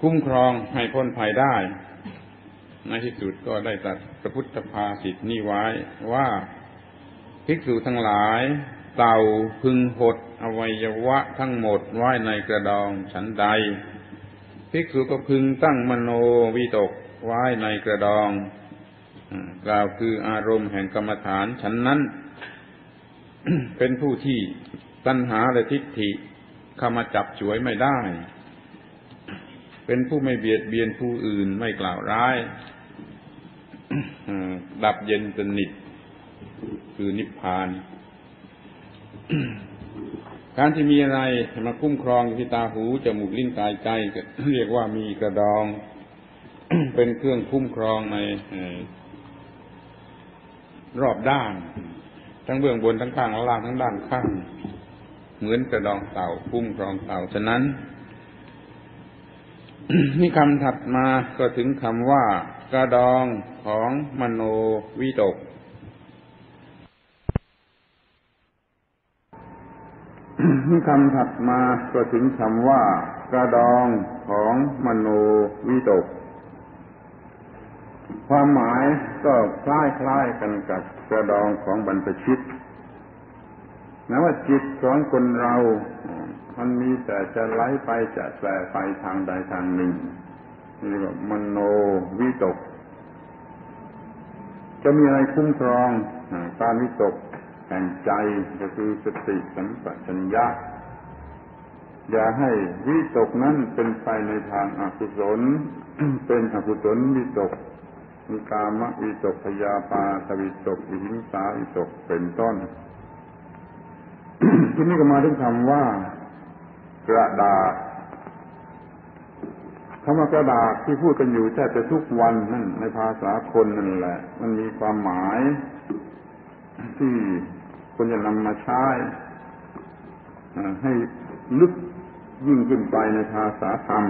คุ้มครองให้พ้นภัยได้ในที่สุดก็ได้ตรัสพระพุทธภาษิตนี้ไว้ว่าภิกษุทั้งหลายเต่าพึงหดอวัยวะทั้งหมดไว้ในกระดองฉันใดภิกษุก็พึงตั้งมโนวิตกไว้ในกระดองกล่าวคืออารมณ์แห่งกรรมฐานฉันนั้น เป็นผู้ที่ตัณหาและทิฏฐิเข้ามาจับฉวยไม่ได้เป็นผู้ไม่เบียดเบียนผู้อื่นไม่กล่าวร้าย ดับเย็นสนิทคือนิพพาน การที่มีอะไรมาคุ้มครองที่ตาหูจมูกลิ้นกายใจเรียกว่ามีกระดอง เป็นเครื่องคุ้มครองในรอบด้านทั้งเบื้องบนทั้งข้างล่างทั้งด้านข้างเหมือนกระดองเต่าคุ้มครองเต่าฉะนั้นนี่คำถัดมาก็ถึงคำว่ากระดองของมโนวิตก นี่คำถัดมาก็ถึงคำว่ากระดองของมโนวิตกความหมายก็คล้ายๆกันกับกระดองของบรรพชิตนะว่าจิตของคนเรามันมีแต่จะไหลไปจะแปรไปทางใดทางหนึ่งนี่เรียกว่ามโนวิตกจะมีอะไรคุ้มครองการวิตกแห่งใจก็คือสติสัมปชัญญะอย่าให้วิตกนั้นเป็นไปในทางอกุศล เป็นอกุศลวิตกมีกามวิตกพยาบาทวิตกหิงสาวิตกเป็นต้น ที่นี่ก็มาถึงคำว่ากระดาษคำว่ากระดาษที่พูดกันอยู่แทบจะทุกวันนั่นในภาษาคนนั่นแหละมันมีความหมายที่คนจะนำมาใช้ให้ลึกยิ่งขึ้นไปในภาษาธรรม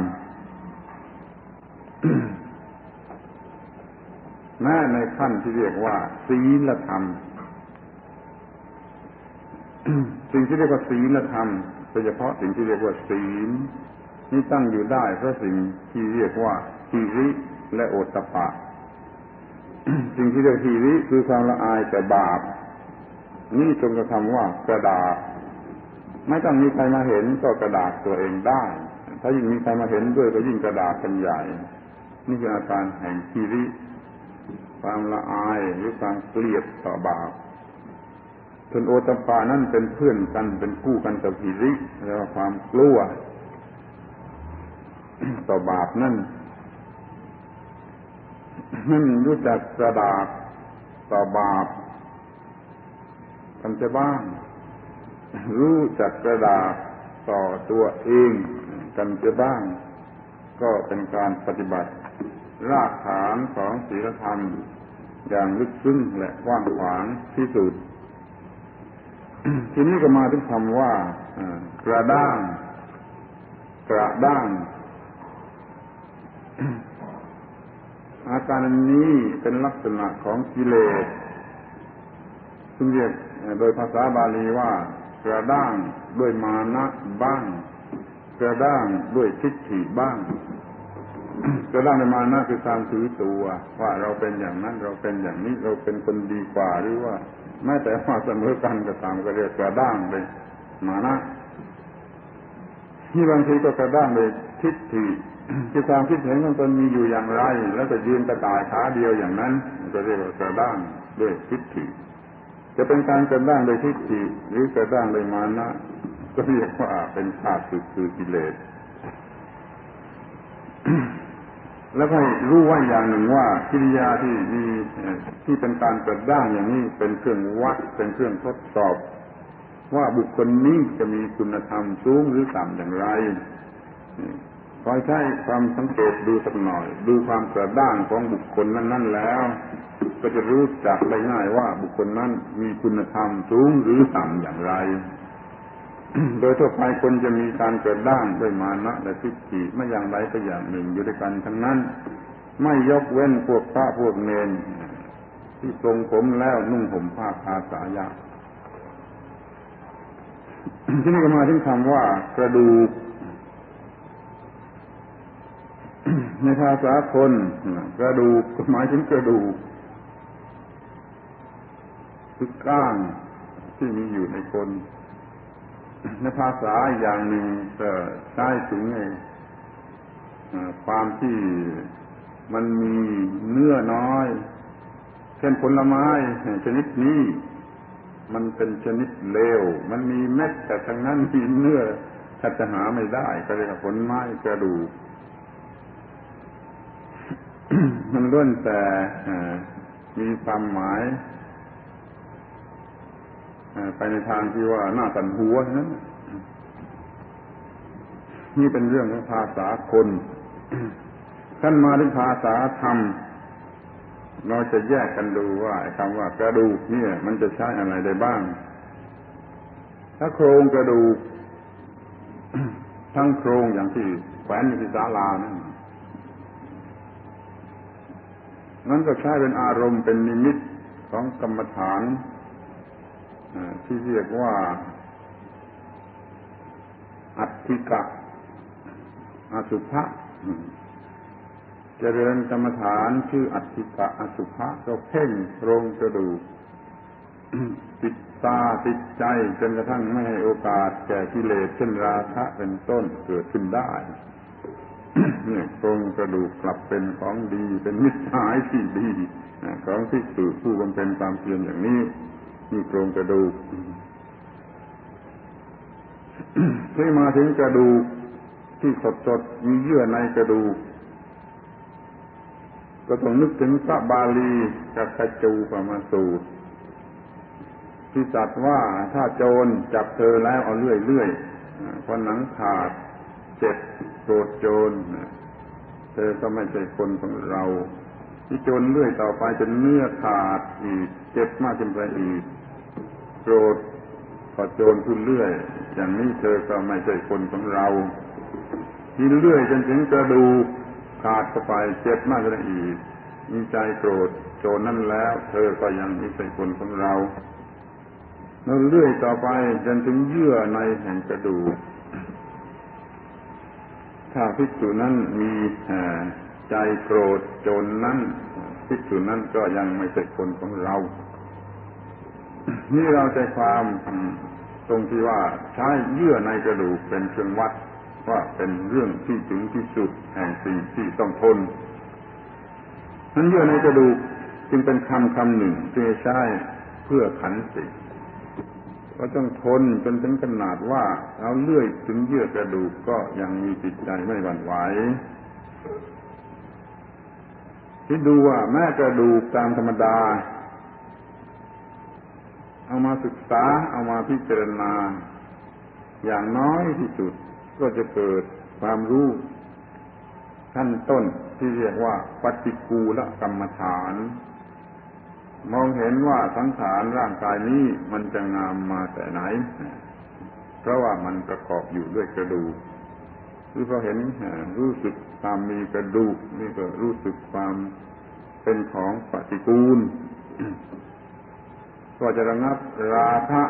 แม้ในขั้นที่เรียกว่าศีลธรรม สิ่งที่เรียกว่าศีลธรรมโดยเฉพาะสิ่งที่เรียกว่าศีลนี่ตั้งอยู่ได้เพราะสิ่งที่เรียกว่าหิริและโอตตัปปะ สิ่งที่เรียกหิริคือความละอายแต่บาปนี่ตรงกับคำว่ากระดาษไม่ต้องมีใครมาเห็นก็กระดาษตัวเองได้ถ้ายิ่งมีใครมาเห็นด้วยก็ยิ่งกระดาษกันใหญ่นี่คืออาการแห่งหิริ ความละอายหรือความเกลียดต่อบาปส่วนโอตัปปะนั้นเป็นเพื่อนกันเป็นคู่กันกับหิริเรียกว่าความกลัวต่อบาปนั่นรู้จักกระดาษต่อบาปกันจะบ้างรู้จักกระดาษต่อตัวเองกันจะบ้างก็เป็นการปฏิบัติรากฐานของศีลธรรมอย่างลึกซึ้งและกว้างขวางที่สุด ทีนี้ก็มาถึงคำว่ากระด้างกระด้าง อาการนี้เป็นลักษณะของกิเลสซึ่งเรียกโดยภาษาบาลีว่ากระด้างด้วยมานะบ้างกระด้างด้วยทิฏฐิบ้างกระด้างด้วยมานะคือการถือตัวว่าเราเป็นอย่างนั้นเราเป็นอย่างนี้เราเป็นคนดีกว่าหรือว่าแม้แต่ว่าเสมอกันก็ตามก็เรียกกระด้างด้วยมานะที่บางทีก็กระด้างด้วยทิฏฐิคือความคิดเห็นของตนมีอยู่อย่างไรแล้วก็ยืนกระต่ายขาเดียวอย่างนั้นก็เรียกว่ากระด้างด้วยทิฏฐิจะเป็นการกระด้างโดยทิฏฐิหรือกระด้างโดยมานะก็เรียกว่าเป็นข้าศึกคือกิเลส แล้วให้รู้ไว้อย่างหนึ่งว่ากิริยาที่เป็นการกระด้างอย่างนี้เป็นเครื่องวัดเป็นเครื่องทดสอบว่าบุคคลนี้จะมีคุณธรรมสูงหรือต่ำอย่างไรขอใช้ความสังเกตดูสักหน่อยดูความกระด้างของบุคคลนั้นแล้วก็จะรู้จักได้ง่ายว่าบุคคลนั้นมีคุณธรรมสูงหรือต่ำอย่างไร โดยทั่วไปคนจะมีการกระด้างด้วยมานะและทิฏฐิไม่อย่างไรก็อย่างหนึ่งอยู่ด้วยกันทั้งนั้นไม่ยกเว้นพวกพระพวกเณรที่ทรงผมแล้วนุ่งห่มผ้าคาสายะ ที่นี่ก็มาถึงคำว่ากระดูกในภาษาคนกระดูกหมายถึงกระดูกทุกก้างที่มีอยู่ในคนในภาษาอย่างหนึ่งจะใช้ถึงความที่มันมีเนื้อน้อยเช่นผลไม้ชนิดนี้มันเป็นชนิดเลวมันมีเม็ดแต่ทั้งนั้นมีเนื้อถ้าจะหาไม่ได้ก็เรียกว่าผลไม้กระดูกมันล้วนแต่มีความหมายไปในทางที่ว่าหน้าตันหัวนะนี่เป็นเรื่องของภาษาคนท่านมาถึงภาษาธรรมเราจะแยกกันดูว่าคำว่ากระดูกเนี่ยมันจะใช้อะไรได้บ้างถ้าโครงกระดูกทั้งโครงอย่างที่แขวนอยู่ที่ศาลานั้นก็ใช้เป็นอารมณ์เป็นนิมิตของกรรมฐานที่เรียกว่าอัตถิกะอสุภะเจริญกรรมฐานชื่ออัตถิกะอสุภะก็เพ่งโครงกระดูก ติดตาติดใจจนกระทั่งไม่ให้โอกาสแก่กิเลสเช่นราคะเป็นต้นเกิดขึ้นได้ นี่โครงกระดูกกลับเป็นของดีเป็นมิตรหายที่ดีของที่สุดผู้บำเพ็ญตามเพียรอย่างนี้มีโครงกระดูก ที่มาถึงกระดูกที่สดๆมีเยื่อในกระดูกก็ต้องนึกถึงพระบาลีกัคคจูปมาสูตรที่ตรัสว่าถ้าโจรจับเธอแล้วเอาเลื่อยๆเพราะหนังขาดเจ็บโกรธโจรเธอก็ไม่ใช่คนของเราที่โจรเลื่อยต่อไปจนเนื้อขาดอีกเจ็บมากจนไปอีกโกรธขอโจรขึ้นเลื่อยอย่างนี้เธอก็ไม่ใช่คนของเราที่เลื่อยจนถึงกระดูกขาดเข้าไปเจ็บมากจนอีกมีใจโกรธโจรนั่นแล้วเธอก็ยังไม่ใช่คนของเราแล้วเลื่อยต่อไปจนถึงเยื่อในแห่งกระดูกถ้าภิกษุนั้นมีใจโกรธโจรนั้นภิกษุนั้นก็ยังไม่ใช่คนของเรานี่เราใจความตรงที่ว่าใช้เยื่อในกระดูกเป็นเครื่องวัดว่าเป็นเรื่องที่ถึงที่สุดแห่งสิ่งที่ต้องทนนั้นเยื่อในกระดูก จึงเป็นคำคำหนึ่งที่ใช้เพื่อขันธ์สี่ก็ต้องทนจนถึงขนาดว่าเอาเลื่อยถึงเยื่อกระดูกก็ยังมีจิตใจไม่หวั่นไหวที่ดูว่าแม้กระดูกตามธรรมดาเอามาศึกษาเอามาพิจารณาอย่างน้อยที่สุดก็จะเกิดความรู้ขั้นต้นที่เรียกว่าปฏิกูลกรรมฐานมองเห็นว่าสังขารร่างกายนี้มันจะงามมาแต่ไหนเพราะว่ามันประกอบอยู่ด้วยกระดูกหรือพอเห็นรู้สึกความมีกระดูกนี่ก็รู้สึกความเป็นของปฏิกูล ก็จะระงับราคะ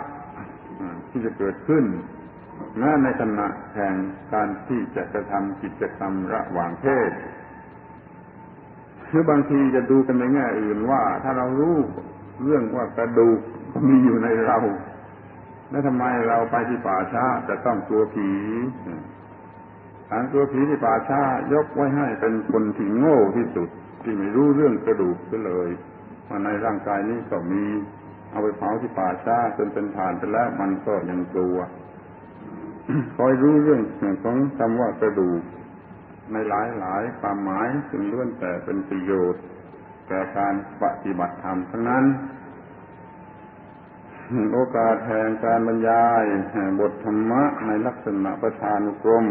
ที่จะเกิดขึ้นแม้ในขณะแห่งการที่จะกระทำกิจกรรมระหว่างเพศหรือบางทีจะดูกันในแง่อื่นว่าถ้าเรารู้เรื่องว่ากระดูกมีอยู่ในเราแล้วทำไมเราไปที่ป่าช้าจะต้องกลัวผีฐานตัวผีที่ป่าช้ายกไว้ให้เป็นคนที่โง่ที่สุดที่ไม่รู้เรื่องกระดูกเลยว่าในร่างกายนี้ก็มีเอาไปเผาที่ป่าช้าจนเป็นฐานไปแล้วมันก็ยังกลัว คอยรู้เรื่องของคำว่ากระดูกในหลายความหมายซึ่งล้วนแต่เป็นประโยชน์แก่การปฏิบัติธรรมทั้งนั้นโอกาสแห่งการบรรยายบทธรรมะในลักษณะประธานกรม